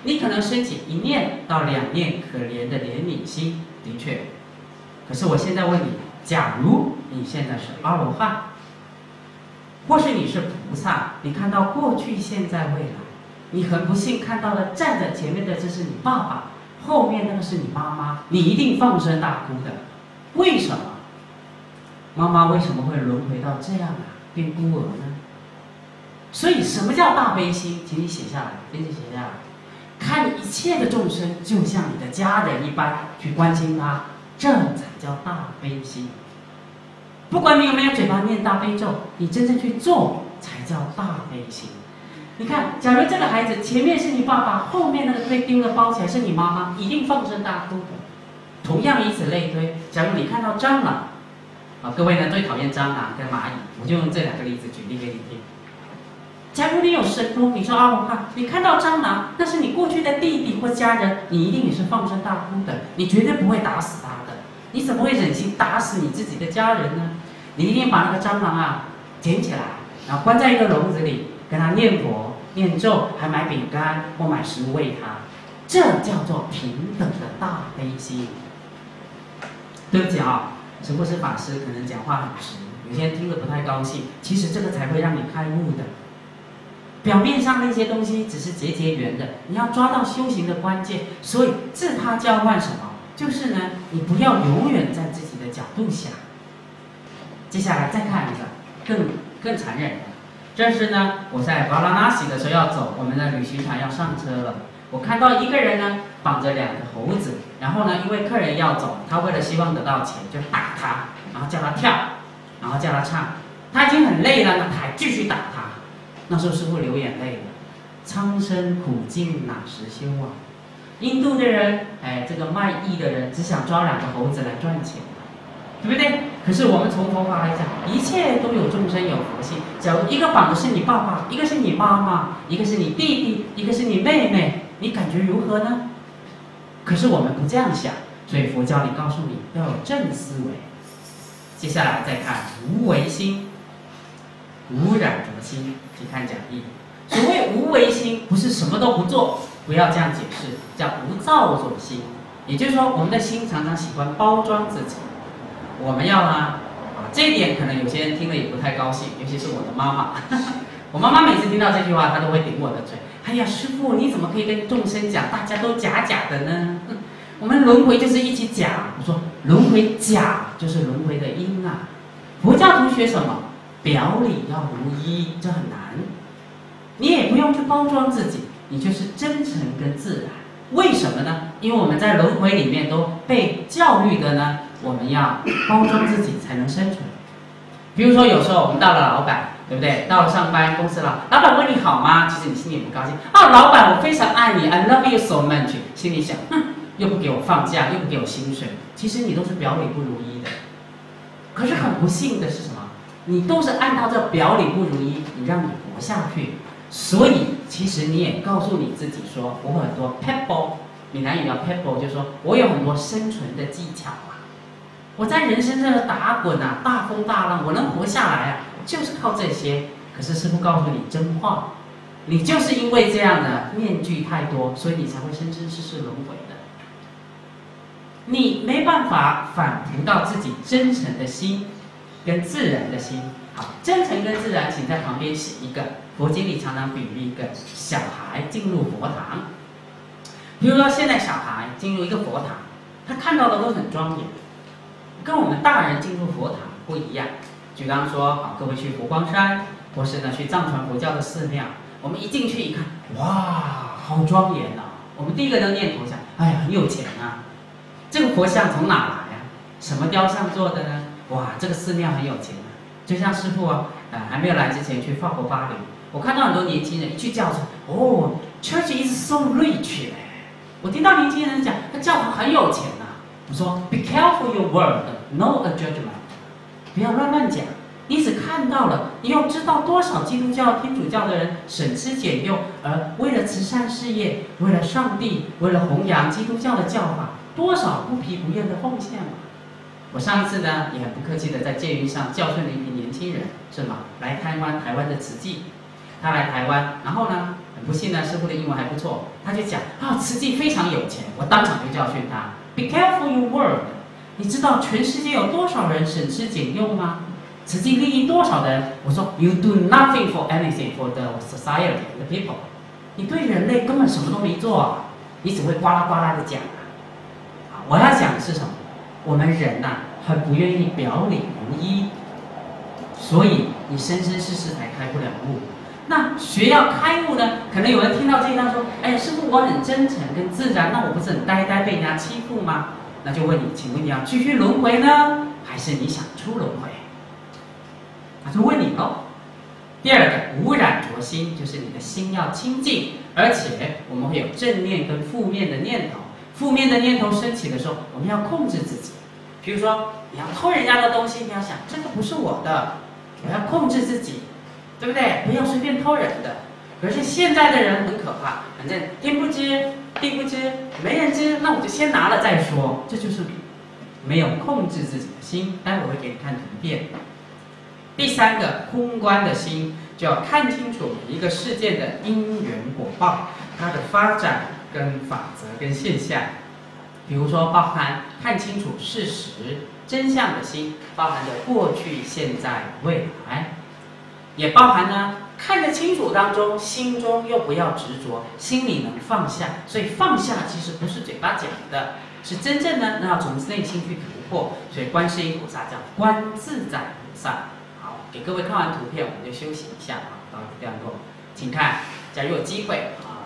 你可能升起1念到2念可怜的怜悯心，的确。可是我现在问你，假如你现在是阿罗汉，或是你是菩萨，你看到过去、现在、未来，你很不幸看到了站在前面的这是你爸爸，后面那个是你妈妈，你一定放声大哭的。为什么？妈妈为什么会轮回到这样啊，变孤儿呢？所以什么叫大悲心？请你写下来，请你写下来。看一切的众生，就像你的家人一般去关心他，这才叫大悲心。不管你有没有嘴巴念大悲咒，你真正去做才叫大悲心。你看，假如这个孩子前面是你爸爸，后面那个被丢了包起来是你妈妈，一定放声大哭的。同样以此类推，假如你看到蟑螂，啊，各位呢最讨厌蟑螂跟蚂蚁，我就用这两个例子举例给你听。假如你有神通，你是阿罗汉，你看到蟑螂，那是你过去的弟弟或家人，你一定也是放声大哭的，你绝对不会打死他的，你怎么会忍心打死你自己的家人呢？你一定把那个蟑螂啊捡起来，然后关在一个笼子里，跟他念佛、念咒，还买饼干或买食物喂他，这叫做平等的大悲心。对不起啊，只不过是法师可能讲话很直，有些人听得不太高兴，其实这个才会让你开悟的。表面上那些东西只是结缘的，你要抓到修行的关键。所以自他交换什么？就是呢，你不要永远在自己的角度想。接下来再看一个更残忍的，这是呢我在瓦拉纳西的时候要走，我们的旅行团要上车了。我看到一个人呢绑着2个猴子，然后呢因为客人要走，他为了希望得到钱就打他，然后叫他跳，然后叫他唱，他已经很累了，他还继续打他。那时候师父流眼泪了，苍生苦尽哪时休啊！印度的人，哎，这个卖艺的人只想抓2个猴子来赚钱，对不对？可是我们从佛法来讲，一切都有众生有佛性。假如一个绑的是你爸爸，一个是你妈妈，一个是你弟弟，一个是你妹妹，你感觉如何呢？可是我们不这样想，所以佛教里告诉你要有正思维。接下来再看无为心，无染着心。去看讲义，所谓无为心，不是什么都不做，不要这样解释，叫无造作心。也就是说，我们的心常常喜欢包装自己，我们要呢把这一点可能有些人听了也不太高兴，尤其是我的妈妈。我妈妈每次听到这句话，她都会顶我的嘴。哎呀，师父，你怎么可以跟众生讲大家都假假的呢？我们轮回就是一起假。我说轮回假就是轮回的因啊。佛教徒学什么？表里要如一，这很难。你也不用去包装自己，你就是真诚跟自然。 为什么呢？因为我们在轮回里面都被教育的呢，我们要包装自己才能生存。比如说，有时候我们到了老板，对不对？到了上班公司了，老板问你好吗？其实你心里不高兴啊，老板，我非常爱你 ，I love you so much。心里想，又不给我放假，又不给我薪水，其实你都是表里不如一的。可是很不幸的是什么？你都是按照这表里不如一，你让你活下去。 所以，其实你也告诉你自己说，我很多 pebble， 闽南语叫 pebble， 就是说我有很多生存的技巧啊。我在人生这打滚啊，大风大浪，我能活下来啊，就是靠这些。可是师父告诉你真话，你就是因为这样的面具太多，所以你才会生生世世轮回的。你没办法反扑到自己真诚的心，跟自然的心。 好，真诚跟自然，请在旁边写一个。佛经里常常比喻一个小孩进入佛堂，比如说现在小孩进入一个佛堂，他看到的都很庄严，跟我们大人进入佛堂不一样。举刚说，好，各位去佛光山，或是呢去藏传佛教的寺庙，我们一进去一看，哇，好庄严啊！我们第一个都念头想，哎呀，很有钱啊！这个佛像从哪来呀？什么雕像做的呢？哇，这个寺庙很有钱。 就像师父啊，还没有来之前去法国巴黎，我看到很多年轻人一去教堂，哦 ，Church is so rich 嘞。我听到年轻人讲，那教堂很有钱呐、啊。我说 ，Be careful your word, no a judgment， 不要乱讲。你只看到了，你又知道多少基督教、天主教的人省吃俭用，而为了慈善事业，为了上帝，为了弘扬基督教的教法，多少不疲不厌的奉献嘛。 我上一次呢也很不客气的在捷运上教训了一群年轻人，是吗？来台湾的慈济，他来台湾，然后呢，很不幸呢，师父的英文还不错，他就讲啊，慈济非常有钱，我当场就教训他 ，Be careful your word， 你知道全世界有多少人省吃俭用吗？慈济利益多少人？我说 You do nothing for anything for the society, the people， 你对人类根本什么都没做、啊，你只会呱啦呱啦的讲啊。我要讲的是什么？ 我们人呐、啊，很不愿意表里如一，所以你生生世世才开不了悟。那学要开悟呢？可能有人听到这一段说：“哎，师父，我很真诚跟自然，那我不是很呆呆被人家欺负吗？”那就问你，请问你要继续轮回呢，还是你想出轮回？那就问你喽。第二个，无染浊心，就是你的心要清净，而且我们会有正念跟负面的念头。 负面的念头升起的时候，我们要控制自己。比如说，你要偷人家的东西，你要想这个不是我的，我要控制自己，对不对？不要随便偷人的。可是现在的人很可怕，反正天不知地不知，没人知，那我就先拿了再说。这就是没有控制自己的心。待会我会给你看图片。第三个，空观的心就要看清楚每一个事件的因缘果报，它的发展。 跟法则、跟现象，比如说包含看清楚事实、真相的心，包含着过去、现在、未来，也包含呢看得清楚当中，心中又不要执着，心里能放下。所以放下其实不是嘴巴讲的，是真正呢要从内心去突破。所以观世音菩萨叫观自在菩萨。好，给各位看完图片，我们就休息一下啊，到这段落，请看，假如有机会啊。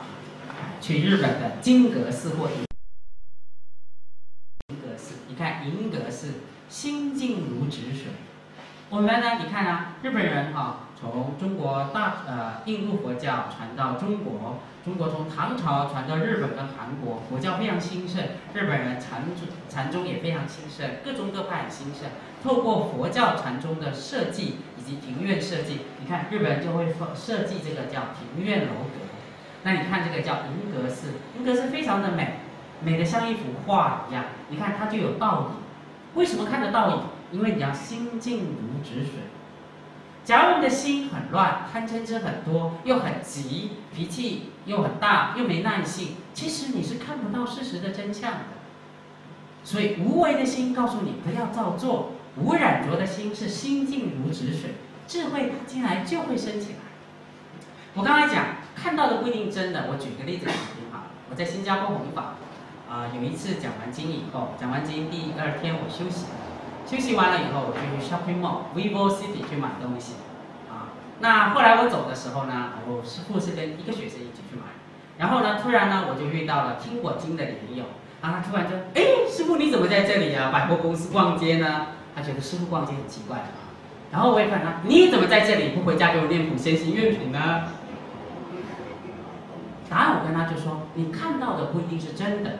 去日本的金阁寺或银阁寺，你看银阁寺心静如止水。我们呢，你看啊，日本人哈、从中国印度佛教传到中国，中国从唐朝传到日本跟韩国，佛教非常兴盛，日本人禅宗也非常兴盛，各种各派很兴盛。透过佛教禅宗的设计以及庭院设计，你看日本人就会设计这个叫庭院楼阁。 那你看这个叫银阁寺，银阁寺非常的美，美的像一幅画一样。你看它就有倒影，为什么看得倒影？因为你要心静如止水。假如你的心很乱，贪嗔痴很多，又很急，脾气又很大，又没耐性，其实你是看不到事实的真相的。所以无为的心告诉你不要照做，无染浊的心是心静如止水，智慧它进来就会升起来。我刚才讲看到的不一定真的，我举个例子讲挺好。我在新加坡弘法，有一次讲完经以后，讲完经第二天我休息，休息完了以后我就去 shopping mall Vivo City 去买东西。那后来我走的时候呢，我师父是跟一个学生一起去买，然后呢，突然呢我就遇到了听我经的莲友，然后他突然就，哎，师父你怎么在这里啊？百货公司逛街呢？他觉得师父逛街很奇怪啊。然后我也问他，你怎么在这里？不回家给我念普贤行愿品呢？答案我跟他就说，你看到的不一定是真的。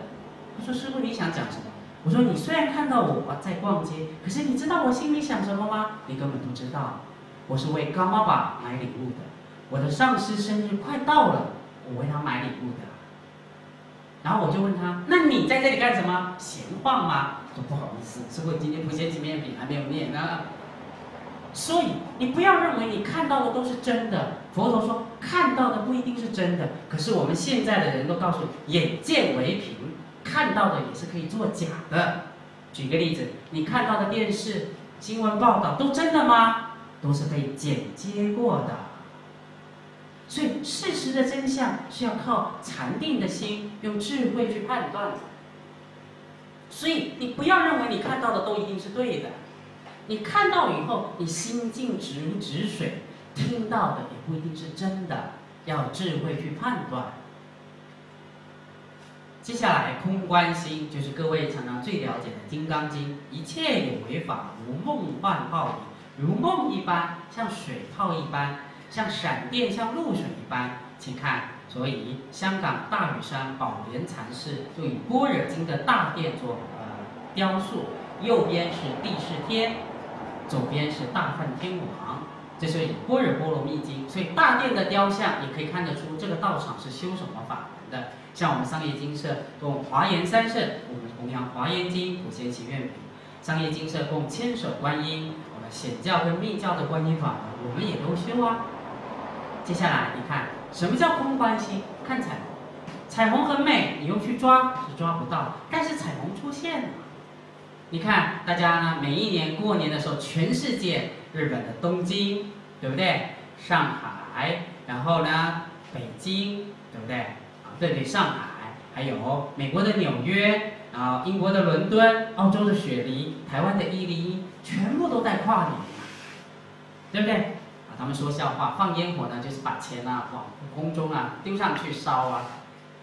他说师父你想讲什么？我说你虽然看到我在逛街，可是你知道我心里想什么吗？你根本不知道。我是为高妈爸买礼物的，我的上司生日快到了，我为他买礼物的。然后我就问他，那你在这里干什么？闲晃吗？说不好意思，师父今天普贤行愿品还没有念呢。所以你不要认为你看到的都是真的。佛陀说看到的不一定是真的，可是我们现在的人都告诉你，眼见为凭，看到的也是可以作假的。举个例子，你看到的电视新闻报道都真的吗？都是被剪接过的，所以事实的真相是要靠禅定的心，用智慧去判断的。所以你不要认为你看到的都一定是对的，你看到以后，你心静如止水，听到的也不一定是真的，要智慧去判断。接下来空观心就是各位常常最了解的《金刚经》，一切有为法，如梦幻泡影。如梦一般，像水泡一般，像闪电，像露水一般。请看，所以香港大屿山宝莲禅师就以般若经的大殿做雕塑，右边是帝释天，左边是大梵天王，这是以般若波罗蜜经。所以大殿的雕像也可以看得出这个道场是修什么法门的。像我们商业精舍用华严三圣，我们弘扬华严经、普贤行愿品；商业精舍供千手观音。显教跟密教的观音法门，我们也都修啊。接下来你看，什么叫空观心？看彩虹，彩虹很美，你用去抓是抓不到，但是彩虹出现了。你看大家呢，每一年过年的时候，全世界，日本的东京，对不对？上海，然后呢，北京，对不对？啊，对对，上海，还有美国的纽约，然后英国的伦敦，澳洲的雪梨，台湾的伊犁。全部都在跨年，对不对？啊，他们说笑话，放烟火呢，就是把钱啊往空中啊丢上去烧啊。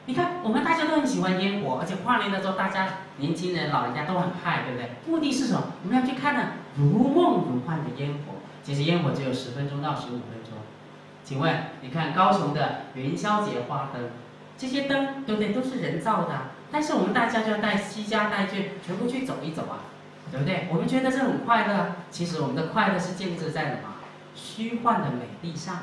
你看，我们大家都很喜欢烟火，而且跨年的时候，大家年轻人、老人家都很嗨，对不对？目的是什么？我们要去看呢如梦如幻的烟火。其实烟火只有10分钟到15分钟。请问，你看高雄的元宵节花灯，这些灯对不对？都是人造的，但是我们大家就要带西家带去，全部去走一走啊。对不对？我们觉得这很快乐，其实我们的快乐是建制在什么？虚幻的美丽上。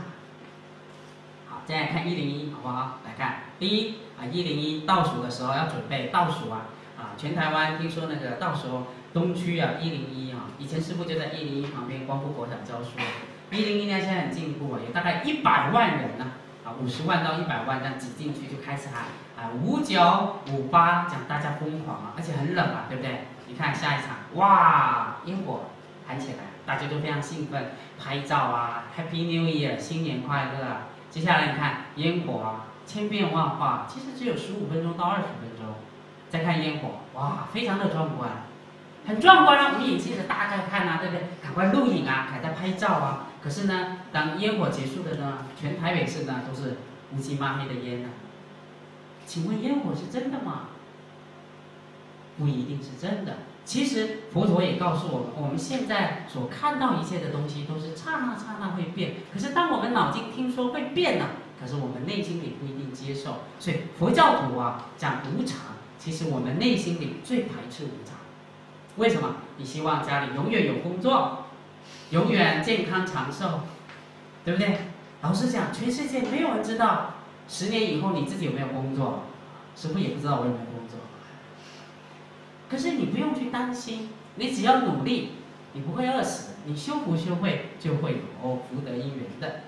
好，再来看101，好不好？来看第一啊，101倒数的时候要准备倒数啊啊！全台湾听说那个到时候东区啊101啊，以前师父就在101旁边光复国小教书。101呢现在很进步啊，有大概100万人呢啊，50万到100万这样挤进去就开始喊啊5958，讲大家疯狂啊，而且很冷啊，对不对？你看下一场，哇，烟火喊起来，大家都非常兴奋，拍照啊 ，Happy New Year， 新年快乐啊！接下来你看烟火啊，千变万化，其实只有15分钟到20分钟。再看烟火，哇，非常的壮观，很壮观啊！我们眼睛的大家看啊，对不对？赶快录影啊，赶快拍照啊！可是呢，当烟火结束的呢，全台北市呢都是乌漆嘛黑的烟啊。请问烟火是真的吗？不一定是真的。其实佛陀也告诉我们，我们现在所看到一切的东西都是刹那刹那会变。可是当我们脑筋听说会变了，可是我们内心里不一定接受。所以佛教徒啊讲无常，其实我们内心里最排斥无常。为什么？你希望家里永远有工作，永远健康长寿，对不对？老实讲，全世界没有人知道10年以后你自己有没有工作，师父也不知道我有没有工作。可是你不用去担心，你只要努力，你不会饿死，你修福修慧就会有福德因缘的。